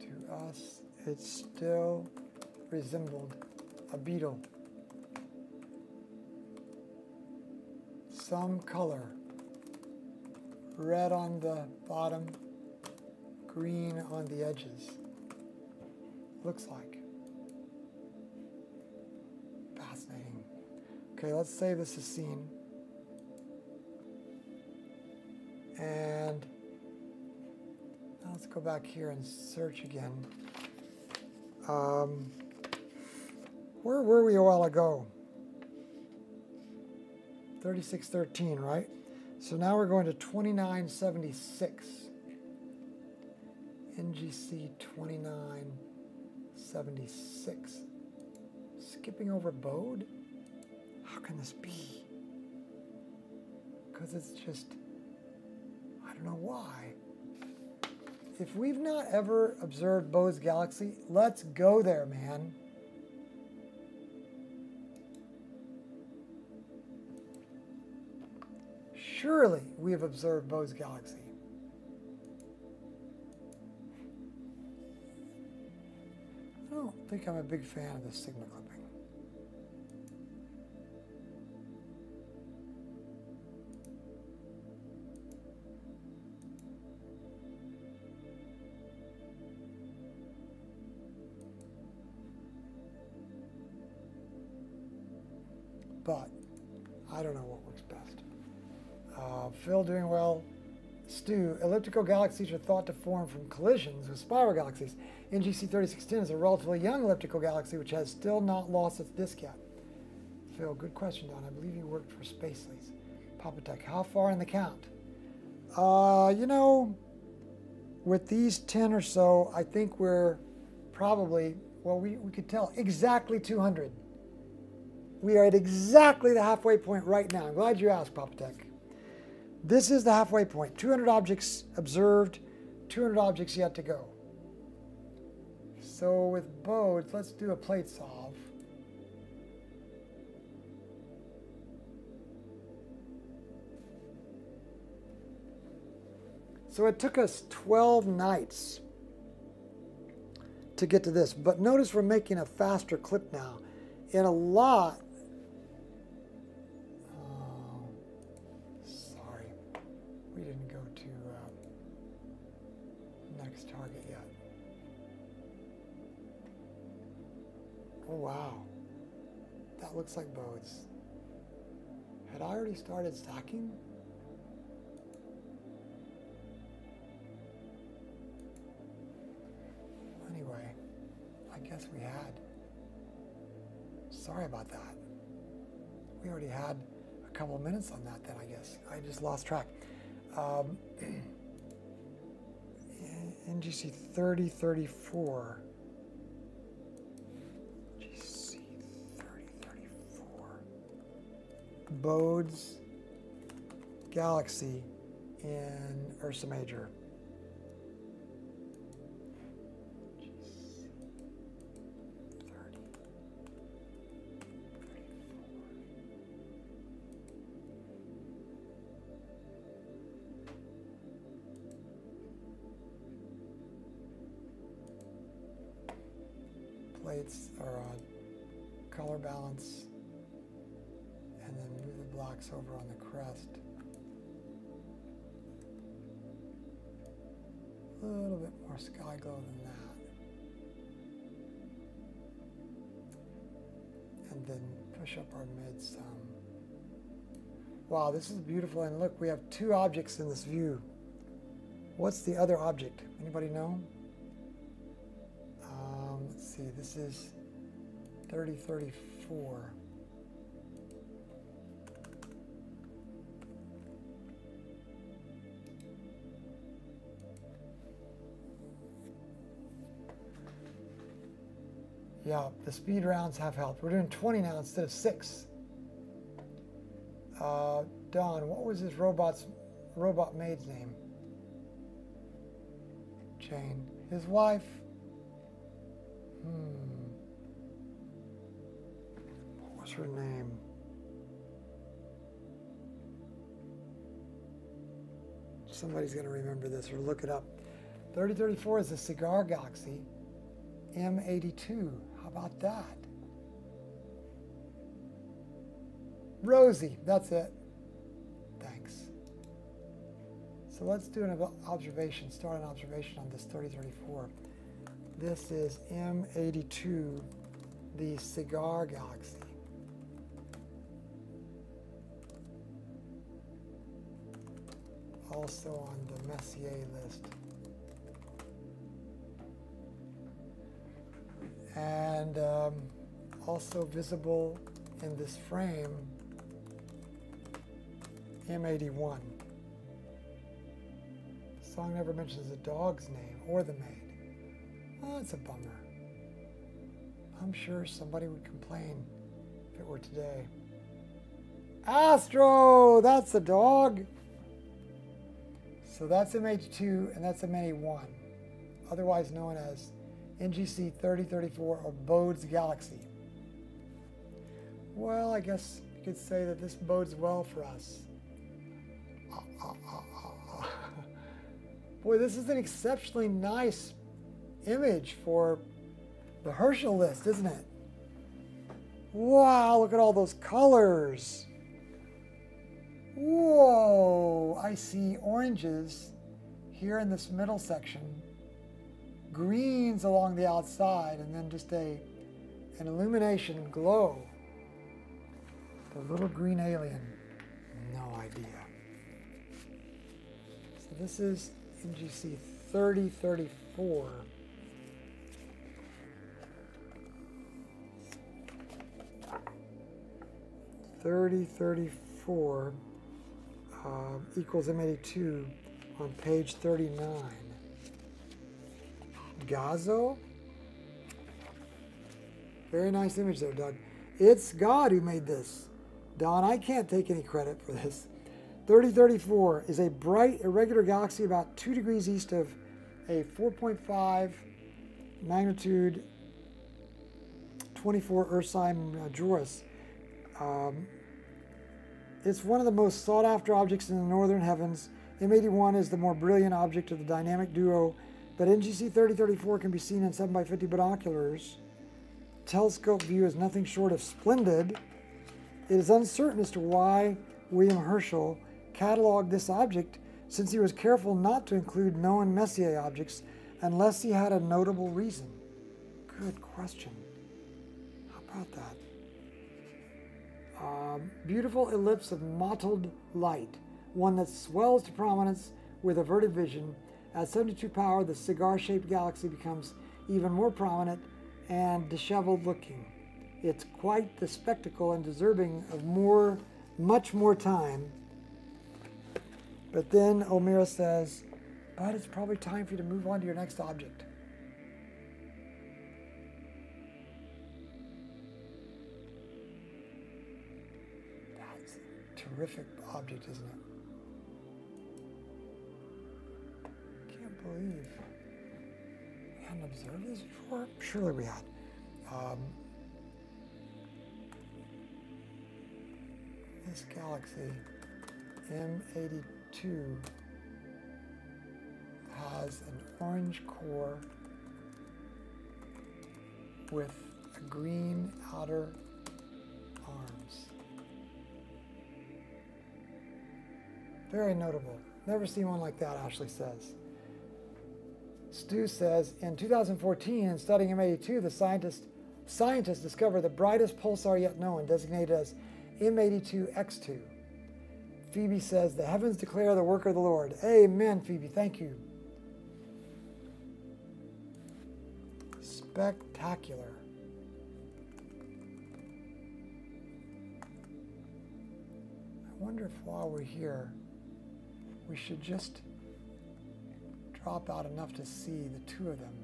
to us, it still resembled a beetle. Some color, red on the bottom, green on the edges. looks like. Fascinating. Okay, let's say this is seen. And now let's go back here and search again. Um, where were we a while ago? thirty-six thirteen, right? So now we're going to twenty-nine seventy-six. N G C twenty-nine seventy-six. Skipping over Bode? How can this be? Because it's just, I don't know why. If we've not ever observed Bode's Galaxy, let's go there, man. Surely we have observed Bode's Galaxy. I don't think I'm a big fan of this signal clipping. But I don't know what works best. Uh, Phil doing well. Stu, elliptical galaxies are thought to form from collisions with spiral galaxies. N G C thirty-six ten is a relatively young elliptical galaxy which has still not lost its disk yet. Phil, good question, Don. I believe you worked for Space Lease. Papa Tech, how far in the count? Uh, you know, with these ten or so, I think we're probably, well, we, we could tell exactly two hundred. We are at exactly the halfway point right now. I'm glad you asked, Papa Tech. This is the halfway point. two hundred objects observed, two hundred objects yet to go. So with Bode's, let's do a plate solve. So it took us twelve nights to get to this, but notice we're making a faster clip now. In a lot, we didn't go to uh, next target yet. Oh, wow. That looks like Bode's. Had I already started stacking? Anyway, I guess we had. Sorry about that. We already had a couple minutes on that then, I guess. I just lost track. Um, N G C thirty thirty-four. N G C thirty thirty-four. Bode's Galaxy in Ursa Major. Plates are on color balance, and then move the blocks over on the crest. A little bit more sky glow than that. And then push up our mid some. Wow, this is beautiful, and look, we have two objects in this view. What's the other object? Anybody know? See, this is thirty thirty-four. Yeah, the speed rounds have helped. We're doing twenty now instead of six. Uh, Don, what was this robot's robot maid's name? Jane, his wife. Hmm. What was her name? Somebody's going to remember this or look it up. thirty thirty-four is the cigar galaxy. M eighty-two. How about that? Rosie. That's it. Thanks. So let's do an observation. Start an observation on this thirty thirty-four. This is M eighty-two, the Cigar Galaxy. Also on the Messier list. And um, also visible in this frame, M eighty-one. The song never mentions the dog's name or the maid. Oh, it's a bummer. I'm sure somebody would complain if it were today. Astro! That's the dog! So that's M eighty-two and that's M eighty-one, otherwise known as N G C thirty thirty-four or Bode's Galaxy. Well, I guess you could say that this bodes well for us. Ah, ah, ah, ah, ah. Boy, this is an exceptionally nice image for the Herschel list, isn't it? Wow, look at all those colors. Whoa, I see oranges here in this middle section, greens along the outside, and then just a an illumination glow. The little green alien, no idea. So this is N G C thirty thirty-four. thirty thirty-four. Uh, equals M eighty-two on page thirty-nine. Gazzo? Very nice image there, Doug. It's God who made this. Don, I can't take any credit for this. thirty thirty-four is a bright, irregular galaxy about two degrees east of a four point five magnitude twenty-four Ursine Majoris. Um, It's one of the most sought-after objects in the northern heavens. M eighty-one is the more brilliant object of the dynamic duo, but N G C thirty thirty-four can be seen in seven by fifty binoculars. Telescope view is nothing short of splendid. It is uncertain as to why William Herschel cataloged this object, since he was careful not to include known Messier objects unless he had a notable reason. Good question. How about that? Um, beautiful ellipse of mottled light, one that swells to prominence with averted vision. At seventy-two power, the cigar-shaped galaxy becomes even more prominent and disheveled looking. It's quite the spectacle and deserving of more, much more time. But then O'Meara says, but it's probably time for you to move on to your next object. Terrific object, isn't it? Can't believe we hadn't observed this before. Surely we had. Um, this galaxy, M eighty-two, has an orange core with a green outer arms. Very notable. Never seen one like that, Ashley says. Stu says, in two thousand fourteen, in studying M eighty-two, the scientists scientists discovered the brightest pulsar yet known, designated as M eighty-two X two. Phoebe says, the heavens declare the work of the Lord. Amen, Phoebe. Thank you. Spectacular. I wonder if while we're here, we should just drop out enough to see the two of them.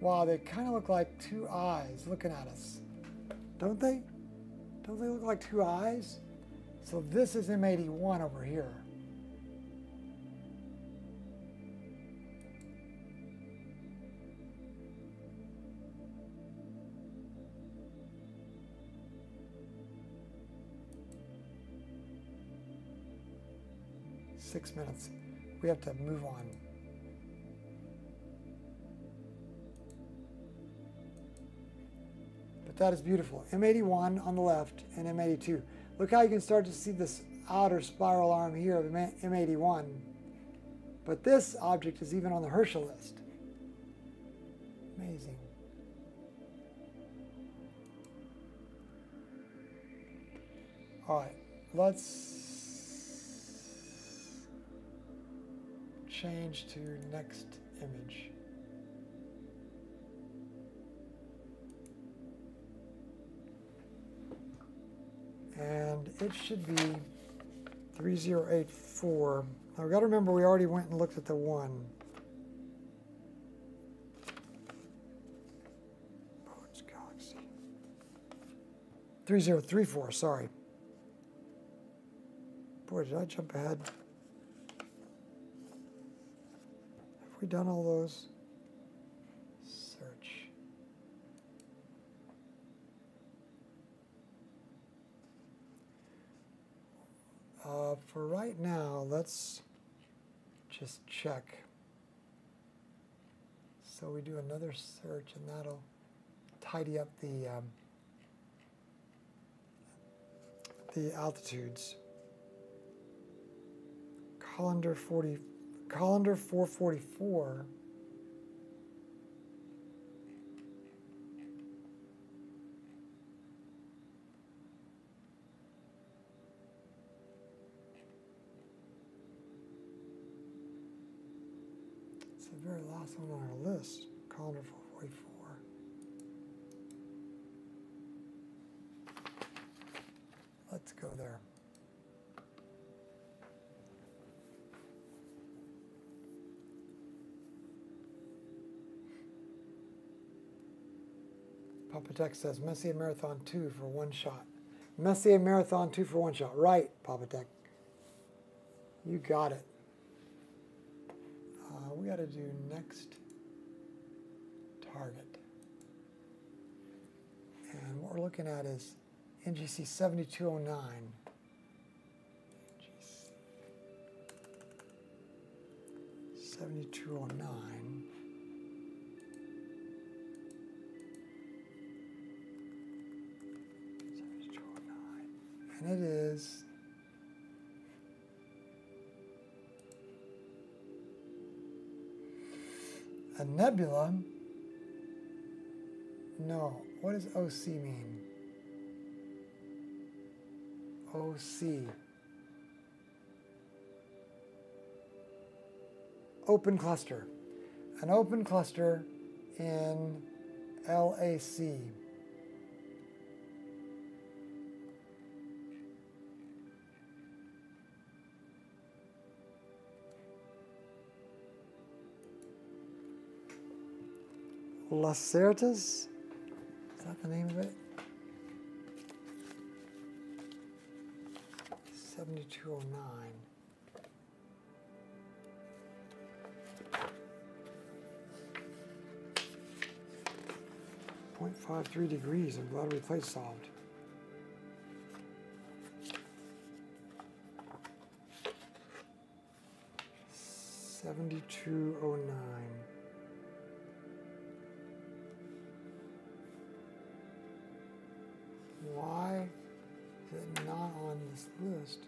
Wow, they kind of look like two eyes looking at us. Don't they? Don't they look like two eyes? So this is M eighty-one over here. Six minutes. We have to move on. But that is beautiful. M eighty-one on the left and M eighty-two. Look how you can start to see this outer spiral arm here of M eighty-one. But this object is even on the Herschel list. Amazing. All right, let's change to next image. And it should be three zero eight four. I've got to remember we already went and looked at the one. Bode's Galaxy. three zero three four, sorry. Boy, did I jump ahead? Have we done all those? Search. Uh, for right now, let's just check. So we do another search, and that'll tidy up the um, the altitudes. Colander forty, Colander four forty-four. It's the very last one on our list. Colander four forty-four. Let's go there. Papa Tech says Messier Marathon two for one shot. Messier Marathon two for one shot. Right, Papa Tech. You got it. Uh, we got to do next target. And what we're looking at is N G C seventy-two oh nine. N G C seventy-two oh nine. And it is a nebula. No, what does O C mean? O C. Open cluster. An open cluster in L A C. Lacertas? Is that the name of it? seventy-two oh nine. zero point five three degrees. I'm glad we plate solved. seventy-two oh nine. Why is it not on this list?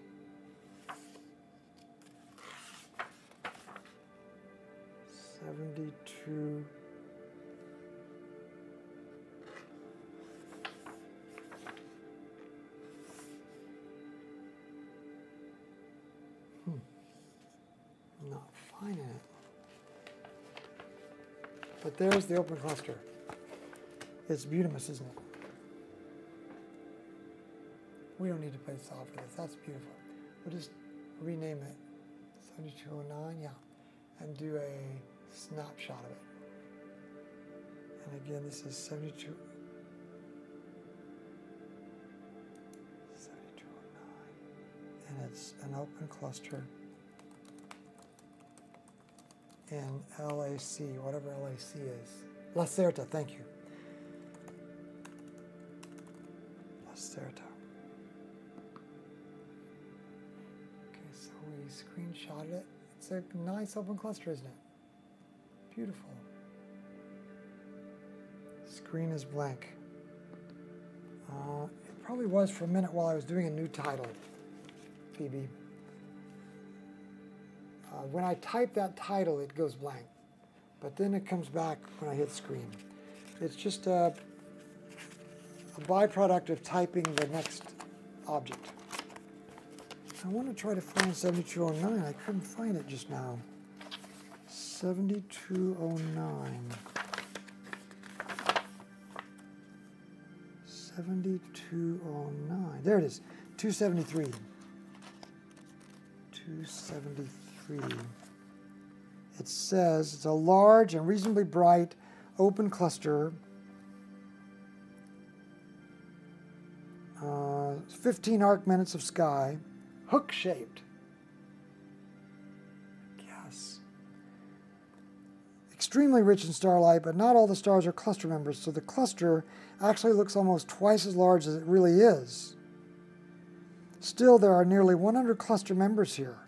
Seventy-two. Hmm. I'm not finding it. But there's the open cluster. It's beautimous, isn't it? We don't need to play solve for this. That's beautiful. We'll just rename it seventy-two oh nine, yeah, and do a snapshot of it. And again, this is seventy-two. seventy-two oh nine, and it's an open cluster in L A C, whatever L A C is. La Certa, thank you. La Certa. Screenshotted it. It's a nice open cluster, isn't it? Beautiful. Screen is blank. Uh, it probably was for a minute while I was doing a new title, Phoebe. Uh, when I type that title, it goes blank. but then it comes back when I hit screen. It's just a, a byproduct of typing the next object. I want to try to find seventy-two oh nine. I couldn't find it just now. seventy-two oh nine. seventy-two oh nine. There it is. two seventy-three. two seventy-three. It says it's a large and reasonably bright open cluster. Uh, fifteen arc minutes of sky. Hook-shaped. Yes. Extremely rich in starlight, but not all the stars are cluster members, so the cluster actually looks almost twice as large as it really is. Still, there are nearly one hundred cluster members here.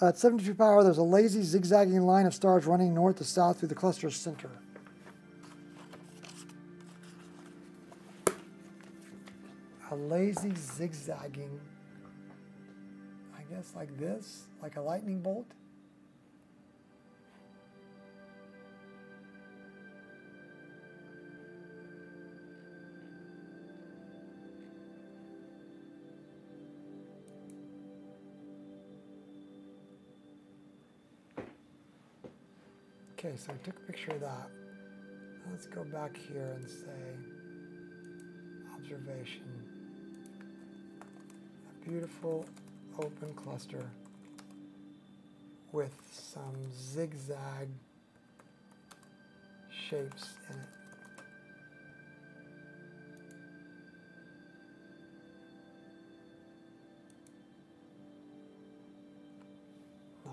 At seventy-two power, there's a lazy, zigzagging line of stars running north to south through the cluster's center. A lazy zigzagging, I guess like this, like a lightning bolt. Okay, so I took a picture of that. Let's go back here and say observation. Beautiful open cluster with some zigzag shapes in it.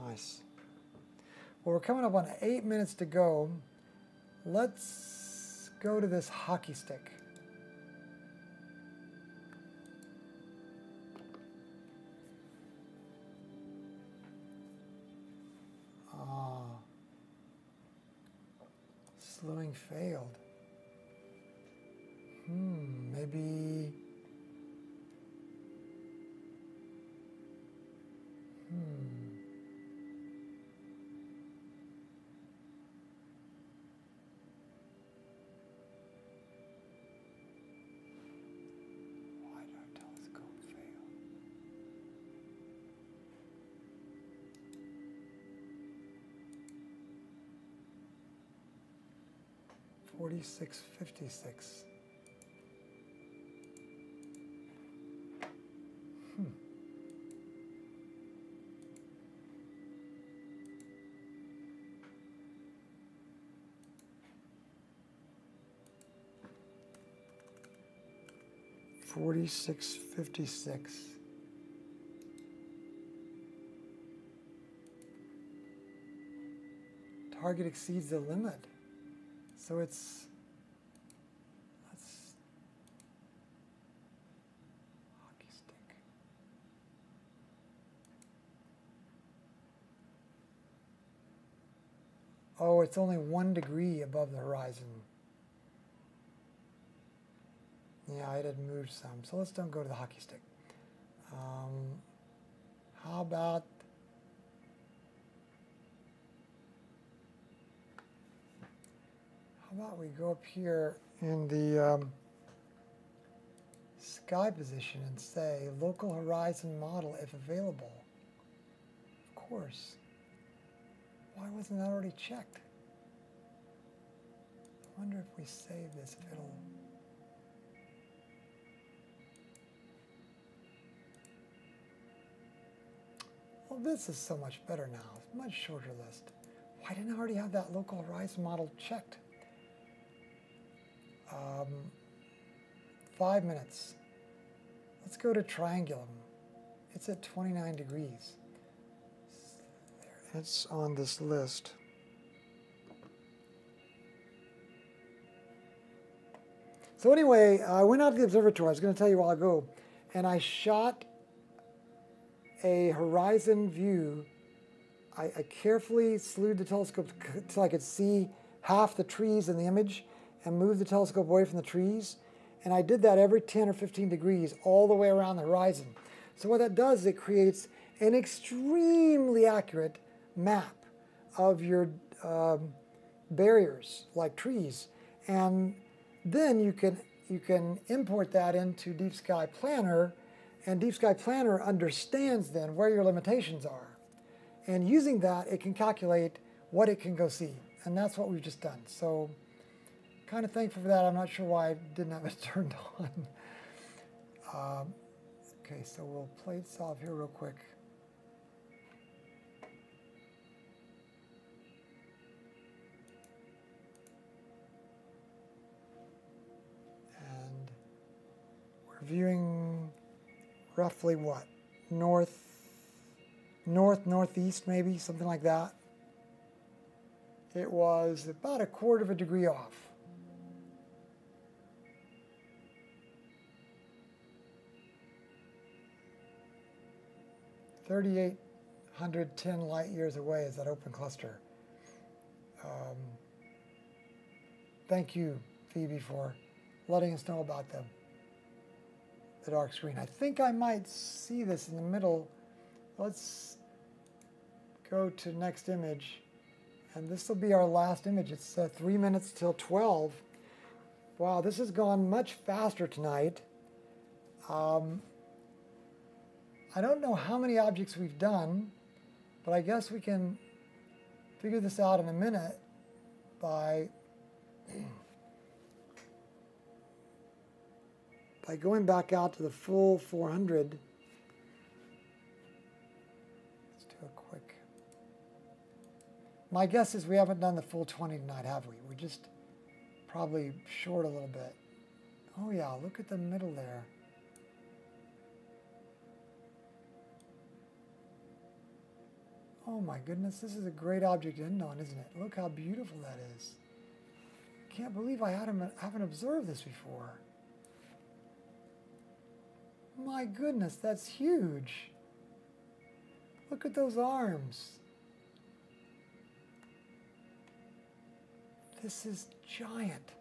Nice. Well, we're coming up on eight minutes to go. Let's go to this hockey stick. Slewing failed. Hmm, maybe... Hmm. Why did our telescope fail? forty-six fifty-six. Hmm. forty-six fifty-six. Target exceeds the limit. So it's, let's, hockey stick. Oh, it's only one degree above the horizon. Yeah, it had moved some. So let's don't go to the hockey stick. Um, how about How about we go up here in the um, sky position and say local horizon model if available? Of course. Why wasn't that already checked? I wonder if we save this, if it'll... Well, this is so much better now. It's a much shorter list. Why didn't I already have that local horizon model checked? Um, five minutes. Let's go to Triangulum. It's at twenty-nine degrees. There. It's on this list. So anyway, I went out to the observatory. I was going to tell you while I go, and I shot a horizon view. I, I carefully slewed the telescope till I could see half the trees in the image, and move the telescope away from the trees. And I did that every ten or fifteen degrees all the way around the horizon. So what that does is it creates an extremely accurate map of your um, barriers, like trees. And then you can, you can import that into Deep Sky Planner, and Deep Sky Planner understands then where your limitations are. And using that, it can calculate what it can go see. And that's what we've just done. So kind of thankful for that. I'm not sure why I didn't have it turned on. Um, okay, so we'll play solve here real quick. And we're viewing roughly what? North, north, northeast maybe, something like that. It was about a quarter of a degree off. thirty-eight ten light years away is that open cluster. Um, thank you, Phoebe, for letting us know about them. The dark screen. I think I might see this in the middle. Let's go to next image. And this will be our last image. It's uh, three minutes till twelve. Wow, this has gone much faster tonight. Um, I don't know how many objects we've done, but I guess we can figure this out in a minute by, by going back out to the full four hundred. My guess is we haven't done the full twenty tonight, have we? We're just probably short a little bit. Oh yeah, look at the middle there. Oh my goodness, this is a great object to end on, isn't it? Look how beautiful that is. Can't believe I haven't observed this before. My goodness, that's huge. Look at those arms. This is giant.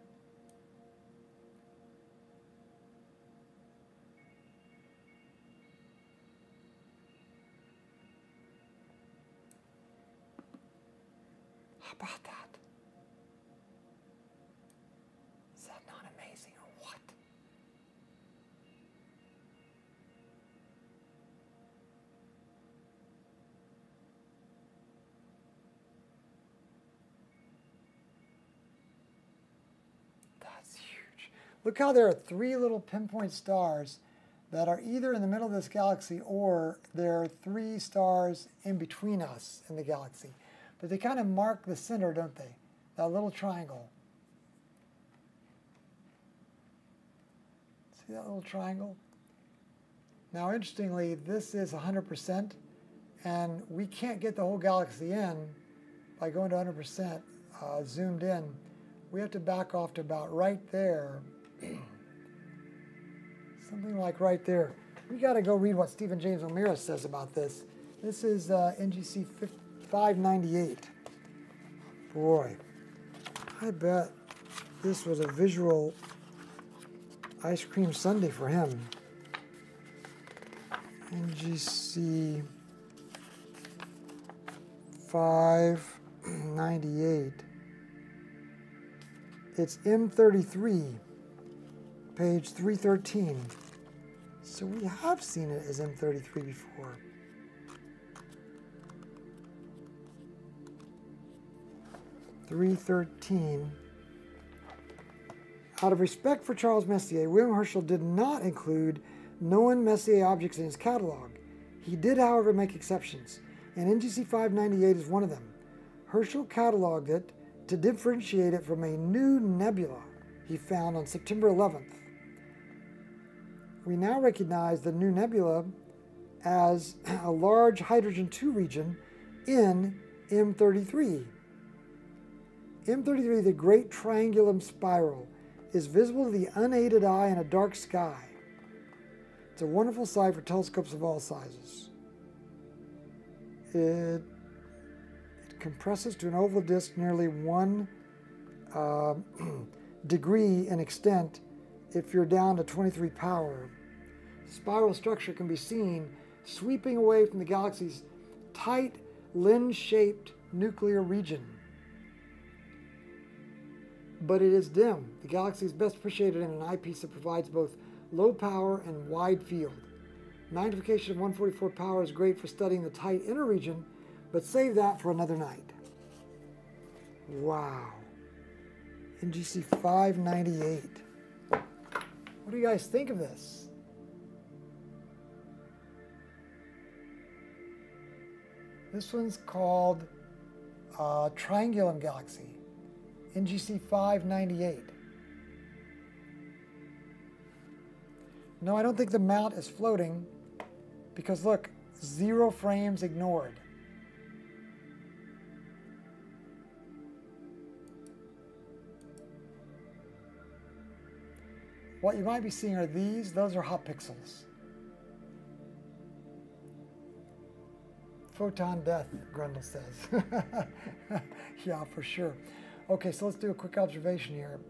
How about that? Is that not amazing or what? Look how there are three little pinpoint stars that are either in the middle of this galaxy or there are three stars in between us in the galaxy. But they kind of mark the center, don't they? That little triangle. See that little triangle? Now, interestingly, this is one hundred percent, and we can't get the whole galaxy in by going to one hundred percent uh, zoomed in. We have to back off to about right there. Something like right there. We got to go read what Stephen James O'Meara says about this. This is uh, N G C five ninety-eight. Boy, I bet this was a visual ice cream sundae for him. N G C five ninety-eight. It's M thirty-three. Page three thirteen. So we have seen it as M thirty-three before. three thirteen. Out of respect for Charles Messier, William Herschel did not include known Messier objects in his catalog. He did, however, make exceptions, and N G C five ninety-eight is one of them. Herschel cataloged it to differentiate it from a new nebula he found on September eleventh. We now recognize the new nebula as a large hydrogen two region in M thirty-three. M thirty-three, the Great Triangulum Spiral, is visible to the unaided eye in a dark sky. It's a wonderful sight for telescopes of all sizes. It, it compresses to an oval disk nearly one uh, degree in extent if you're down to twenty-three power. Spiral structure can be seen sweeping away from the galaxy's tight, lens-shaped nuclear region. But it is dim. The galaxy is best appreciated in an eyepiece that provides both low power and wide field. Magnification of one forty-four power is great for studying the tight inner region, but save that for another night. Wow. N G C five ninety-eight. What do you guys think of this? This one's called uh, Triangulum Galaxy, N G C five ninety-eight. No, I don't think the mount is floating because look, zero frames ignored. What you might be seeing are these. Those are hot pixels. Photon death, Grundle says. Yeah, for sure. Okay, so let's do a quick observation here.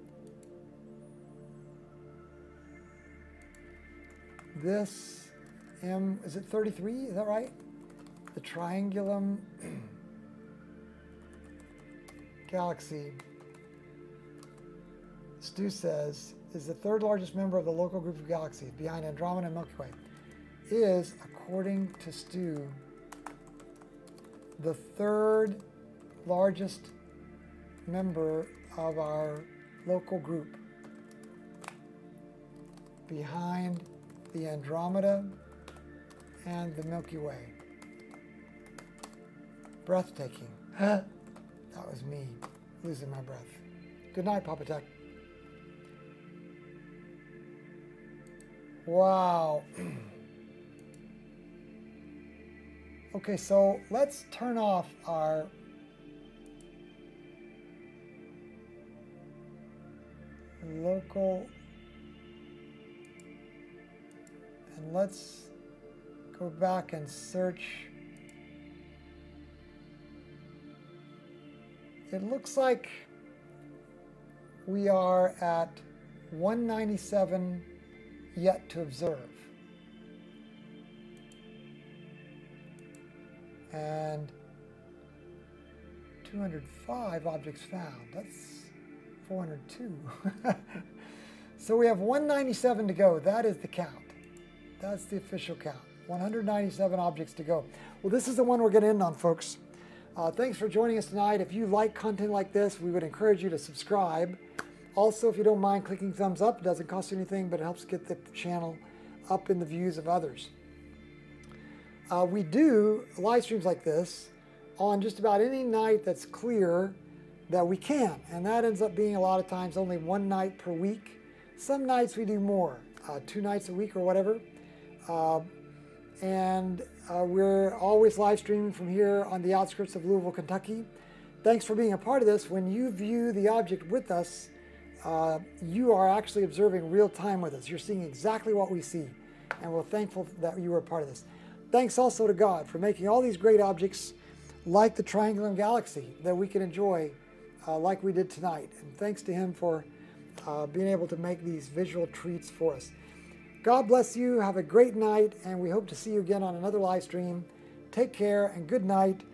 This M, is it thirty-three? Is that right? The Triangulum Galaxy, Stu says, is the third largest member of the local group of galaxies behind Andromeda and Milky Way. Is, according to Stu, the third largest member of our local group behind the Andromeda and the Milky Way. Breathtaking. That was me losing my breath. Good night, Papa Tech. Wow. Okay, so let's turn off our local and let's go back and search. It looks like we are at one ninety-seven yet to observe. And two hundred five objects found. That's four hundred two. So we have one ninety-seven to go. That is the count. That's the official count. one hundred ninety-seven objects to go. Well, this is the one we're going to end on, folks. Uh, thanks for joining us tonight. If you like content like this, we would encourage you to subscribe. Also, if you don't mind clicking thumbs up, it doesn't cost you anything, but it helps get the channel up in the views of others. Uh, we do live streams like this on just about any night that's clear that we can, and that ends up being a lot of times only one night per week. Some nights we do more, uh, two nights a week or whatever. Uh, and uh, we're always live streaming from here on the outskirts of Louisville, Kentucky. Thanks for being a part of this. When you view the object with us, uh, you are actually observing real time with us. You're seeing exactly what we see, and we're thankful that you were a part of this. Thanks also to God for making all these great objects like the Triangulum Galaxy that we can enjoy uh, like we did tonight. And thanks to him for uh, being able to make these visual treats for us. God bless you. Have a great night. And we hope to see you again on another live stream. Take care and good night.